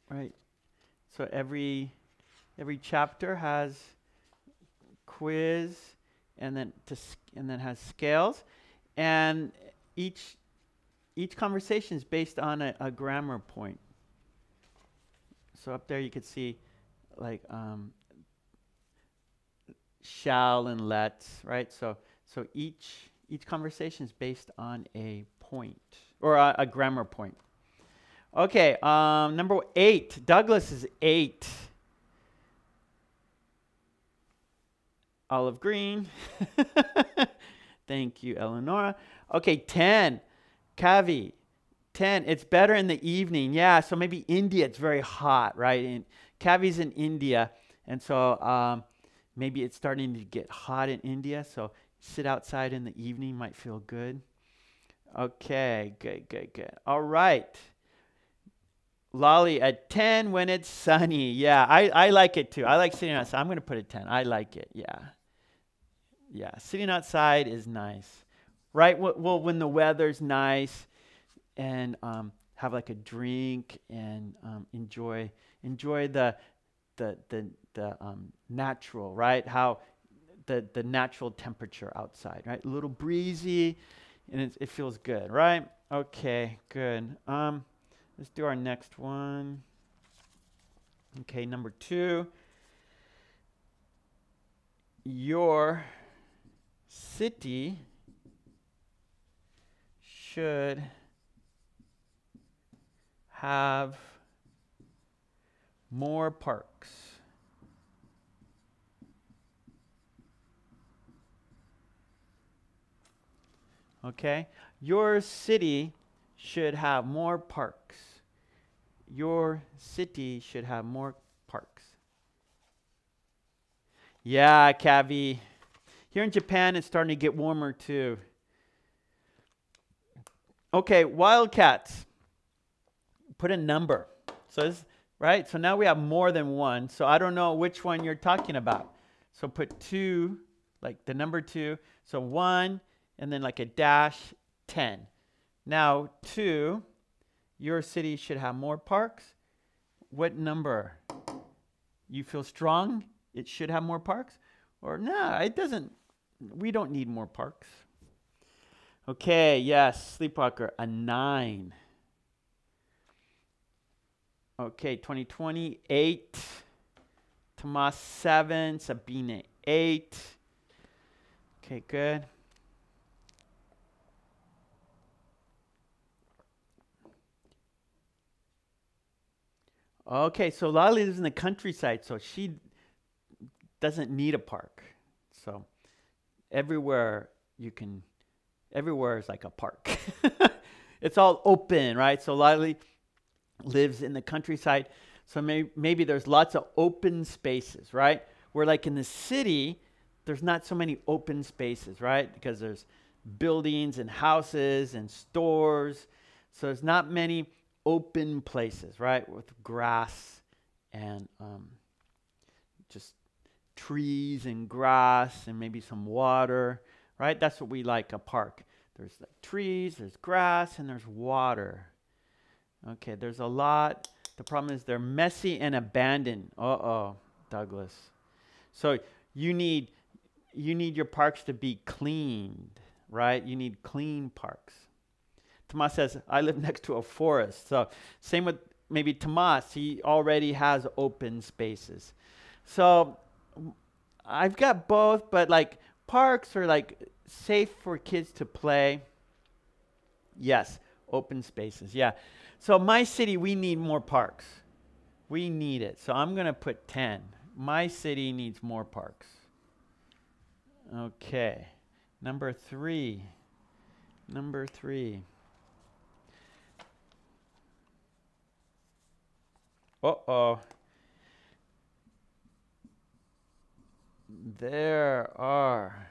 right? So every every chapter has quiz, and then to sc and then has scales, and each each conversation is based on a, a grammar point. So up there you could see like um, shall and let's, right? So so each each conversation is based on a point or a, a grammar point. Okay, um, number eight. Douglas is eight. Olive green. Thank you, Eleonora. Okay, ten. Kavi. Ten, it's better in the evening. Yeah, so maybe India, it's very hot, right? And Kavi's in India, and so um, maybe it's starting to get hot in India, so Sit outside in the evening might feel good. Okay, good, good, good. All right. Lolly, a ten when it's sunny. Yeah, I, I like it too. I like sitting outside. I'm going to put a ten. I like it, yeah. Yeah, sitting outside is nice. Right, well, when the weather's nice and um, have like a drink and um, enjoy enjoy the, the, the, the um, natural, right? How the, the natural temperature outside, right? A little breezy and it, it feels good, right? Okay, good. Um, Let's do our next one. Okay, number two. Your city should have more parks. Okay, your city should have more parks. Your city should have more parks. Yeah, Kavi. Here in Japan, it's starting to get warmer too. Okay, wildcats. Put a number. So this, right? So now we have more than one. So I don't know which one you're talking about. So put two, like the number two. So one, and then like a dash, ten. Now two. Your city should have more parks. What number? You feel strong? It should have more parks? Or nah, it doesn't. We don't need more parks. Okay, yes, Sleepwalker, a nine. Okay, twenty twenty, eight. Tomas, seven. Sabine, eight. Okay, good. Okay, so Lolly lives in the countryside, so she doesn't need a park. So everywhere you can, everywhere is like a park. It's all open, right? So Lolly lives in the countryside, so may, maybe there's lots of open spaces, right? Where like in the city, there's not so many open spaces, right? Because there's buildings and houses and stores, so there's not many open places, right? With grass and um, just trees and grass and maybe some water, right? That's what we like, a park. There's like trees, there's grass, and there's water. Okay, there's a lot. The problem is they're messy and abandoned. Uh-oh, Douglas. So you need, you need your parks to be cleaned, right? You need clean parks. Tomas says, I live next to a forest. So same with maybe Tomas. He already has open spaces. So I've got both, but like parks are like safe for kids to play. Yes, open spaces. Yeah. So my city, we need more parks. We need it. So I'm going to put ten. My city needs more parks. Okay. Number three. Number three. Uh-oh. There are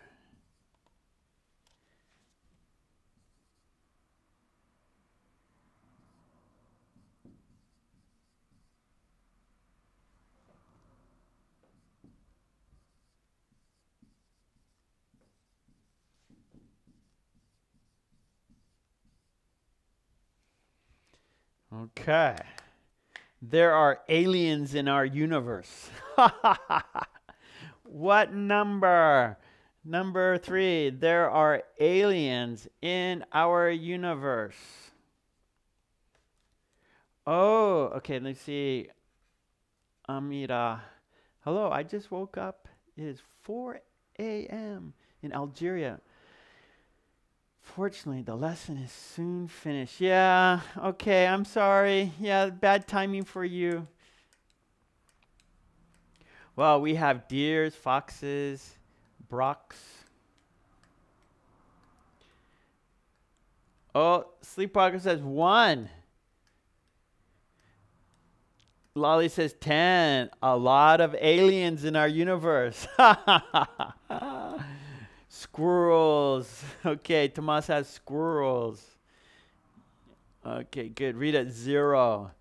Okay. There are aliens in our universe. What number? Number three. There are aliens in our universe. Oh, okay. Let's see. Amira. Hello. I just woke up. It is four A M in Algeria. Fortunately, the lesson is soon finished. Yeah, okay, I'm sorry. Yeah, bad timing for you. Well, we have deers, foxes, brocks. Oh, Sleepwalker says one. Lolly says ten. A lot of aliens in our universe. Squirrels. Okay, Tomas has squirrels. Okay, good. Rita, zero.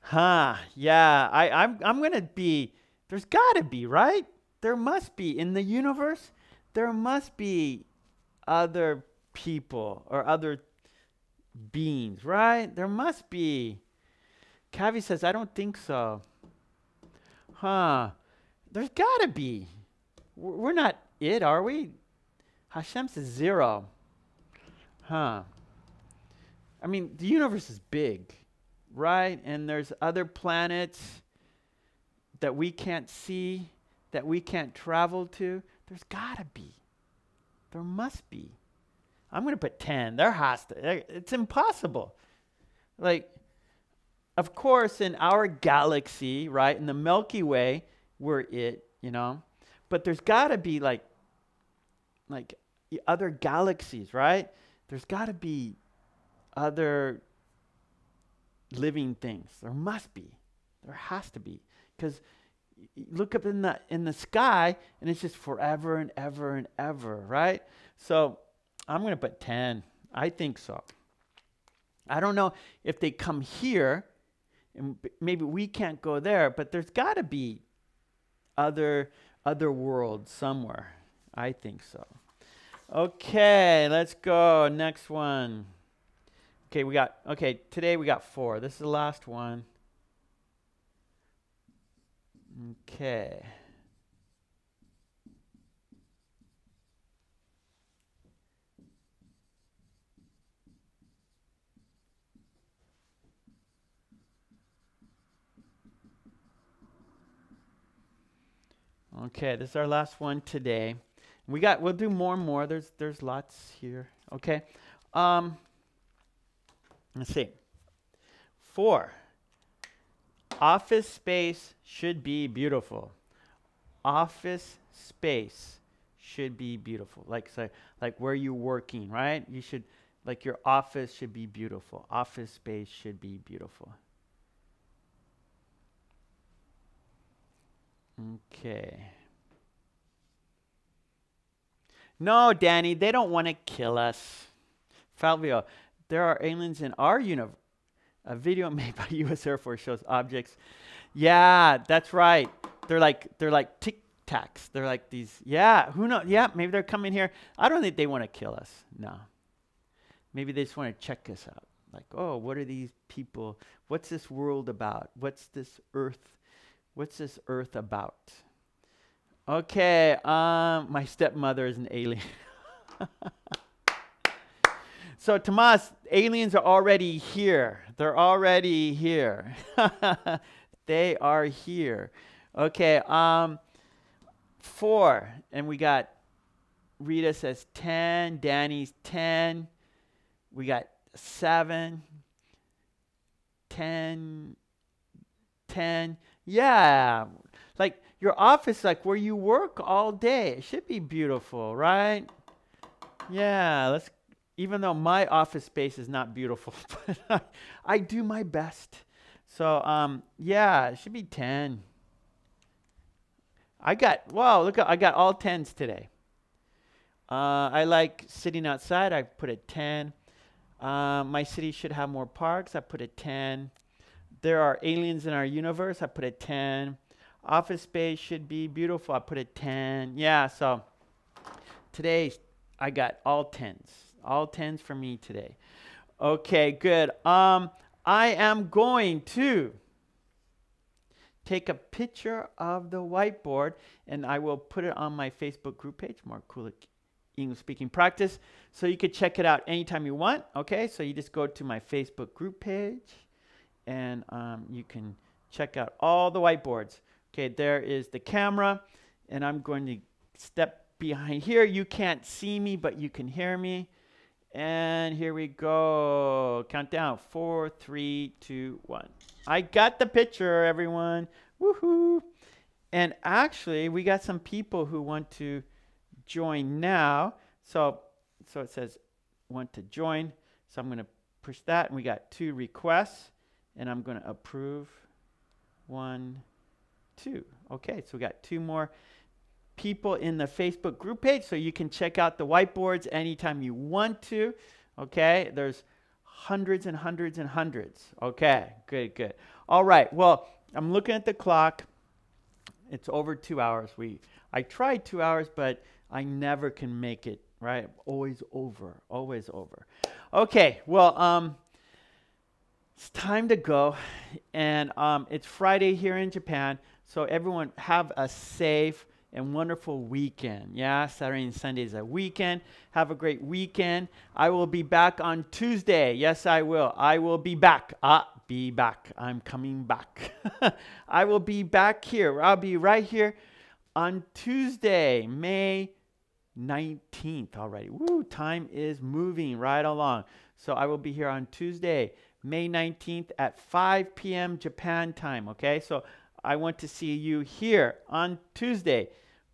Huh, yeah. I, I'm, I'm going to be... There's got to be, right? There must be. In the universe, there must be other people or other beings, right? There must be. Cavi says, I don't think so. Huh. There's got to be. We're not it, are we? Hashem says zero. Huh. I mean, the universe is big, right? And there's other planets that we can't see, that we can't travel to. There's got to be. There must be. I'm going to put ten. They're hostile. It's impossible. Like, of course, in our galaxy, right, in the Milky Way, we're it, you know. But there's got to be, like, like other galaxies, right? There's got to be other living things. There must be. There has to be. Because look up in the in the sky, and it's just forever and ever and ever, right? So I'm going to put ten. I think so. I don't know if they come here, and maybe we can't go there, but there's got to be other, other worlds somewhere. I think so. Okay, let's go. Next one. Okay, we got, okay, today we got four. This is the last one. Okay. Okay, this is our last one today. We got, we'll do more and more. There's there's lots here. Okay. Um let's see. Four. Office space should be beautiful. Office space should be beautiful. Like so, like where you're working, right? You should, like, your office should be beautiful. Office space should be beautiful. Okay. No, Danny, they don't want to kill us. Falvio, there are aliens in our universe. A video made by U S Air Force shows objects. Yeah, that's right. They're like they're like tic tacs. They're like these. Yeah, who knows? Yeah, maybe they're coming here. I don't think they want to kill us. No. Maybe they just want to check us out. Like, oh, what are these people? What's this world about? What's this earth? What's this earth about? Okay, um, my stepmother is an alien. So, Tomas, aliens are already here. They're already here. They are here. Okay, um, four. And we got, Rita says ten. Danny's ten. We got seven. Ten. Ten. Yeah, like your office, like where you work all day. It should be beautiful, right? Yeah, let's, even though my office space is not beautiful, but I, I do my best. So, um, yeah, it should be ten. I got, wow, look, I got all tens today. Uh, I like sitting outside. I put a ten. Uh, my city should have more parks. I put a ten. There are aliens in our universe. I put a ten. Office space should be beautiful. I put a ten. Yeah, so today I got all tens. All tens for me today. Okay, good. Um, I am going to take a picture of the whiteboard, and I will put it on my Facebook group page, Mark Kulek English Speaking Practice, so you can check it out anytime you want. Okay, so you just go to my Facebook group page, and um, you can check out all the whiteboards. Okay, there is the camera, and I'm going to step behind here. You can't see me, but you can hear me. And here we go. Countdown. Four, three, two, one. I got the picture, everyone. Woohoo! And actually, we got some people who want to join now. So, so it says want to join. So I'm going to push that, and we got two requests. And I'm going to approve one, two. Okay, so we got two more people in the Facebook group page, so you can check out the whiteboards anytime you want to. Okay, there's hundreds and hundreds and hundreds. Okay, good, good. All right, well, I'm looking at the clock. It's over two hours. We, I tried two hours, but I never can make it, right? Always over, always over. Okay, well, um, it's time to go. And um, it's Friday here in Japan. So everyone have a safe and wonderful weekend. Yeah, Saturday and Sunday is a weekend. Have a great weekend. I will be back on Tuesday. Yes, I will. I will be back. Ah, be back. I'm coming back. I will be back here. I'll be right here on Tuesday, May nineteenth already. Woo, time is moving right along. So I will be here on Tuesday, May nineteenth at five p m Japan time. Okay, so I want to see you here on Tuesday,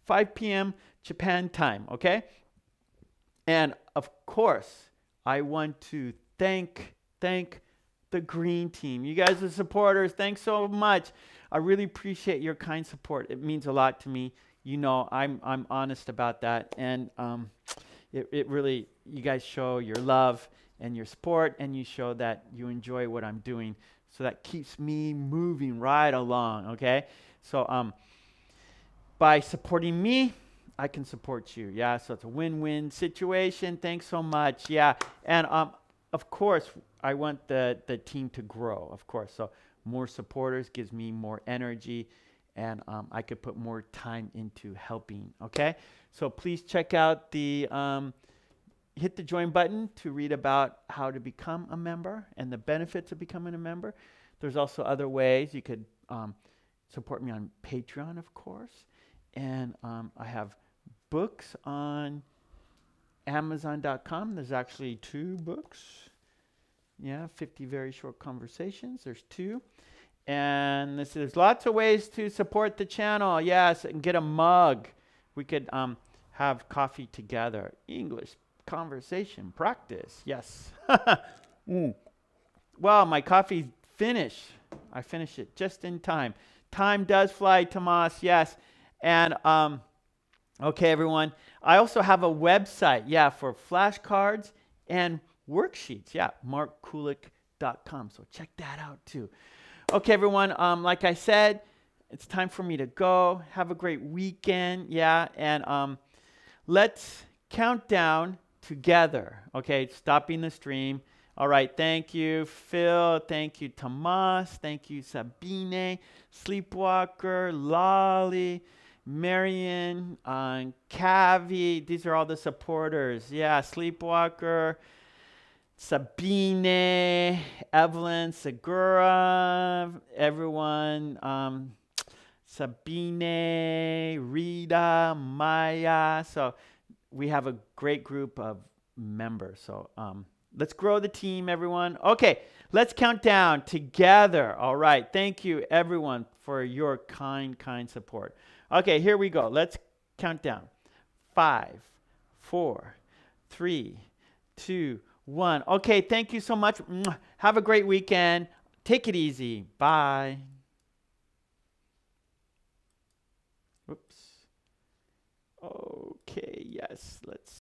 five p m Japan time, okay? And of course, I want to thank, thank the green team. You guys are supporters. Thanks so much. I really appreciate your kind support. It means a lot to me. You know, I'm, I'm honest about that. And um, it, it really, you guys show your love and your support, and you show that you enjoy what I'm doing. So that keeps me moving right along, okay? So um, by supporting me, I can support you, yeah? So it's a win-win situation. Thanks so much, yeah. And um, of course, I want the, the team to grow, of course. So more supporters gives me more energy, and um, I could put more time into helping, okay? So please check out the... Um, hit the join button to read about how to become a member and the benefits of becoming a member. There's also other ways. You could um, support me on Patreon, of course. And um, I have books on Amazon dot com. There's actually two books. Yeah, fifty Very Short Conversations. There's two. And this, there's lots of ways to support the channel. Yes, and get a mug. We could um, have coffee together. English conversation practice, yes. mm. Well, my coffee's finished. I finished it just in time. Time does fly, Tomas, yes. And, um, okay, everyone. I also have a website, yeah, for flashcards and worksheets, yeah, Mark Kulek dot com. So check that out, too. Okay, everyone, um, like I said, it's time for me to go. Have a great weekend, yeah, and um, let's count down together. Okay, stopping the stream. All right, thank you, Phil. Thank you, Tomas. Thank you, Sabine, Sleepwalker, Lolly, Marion, uh, Cavi. These are all the supporters. Yeah, Sleepwalker, Sabine, Evelyn, Segura, everyone. Um, Sabine, Rita, Maya. So we have a great group of members. So um, let's grow the team, everyone. Okay, let's count down together. All right. Thank you, everyone, for your kind, kind support. Okay, here we go. Let's count down. Five, four, three, two, one. Okay, thank you so much. Have a great weekend. Take it easy. Bye. Oops. Okay, yes, let's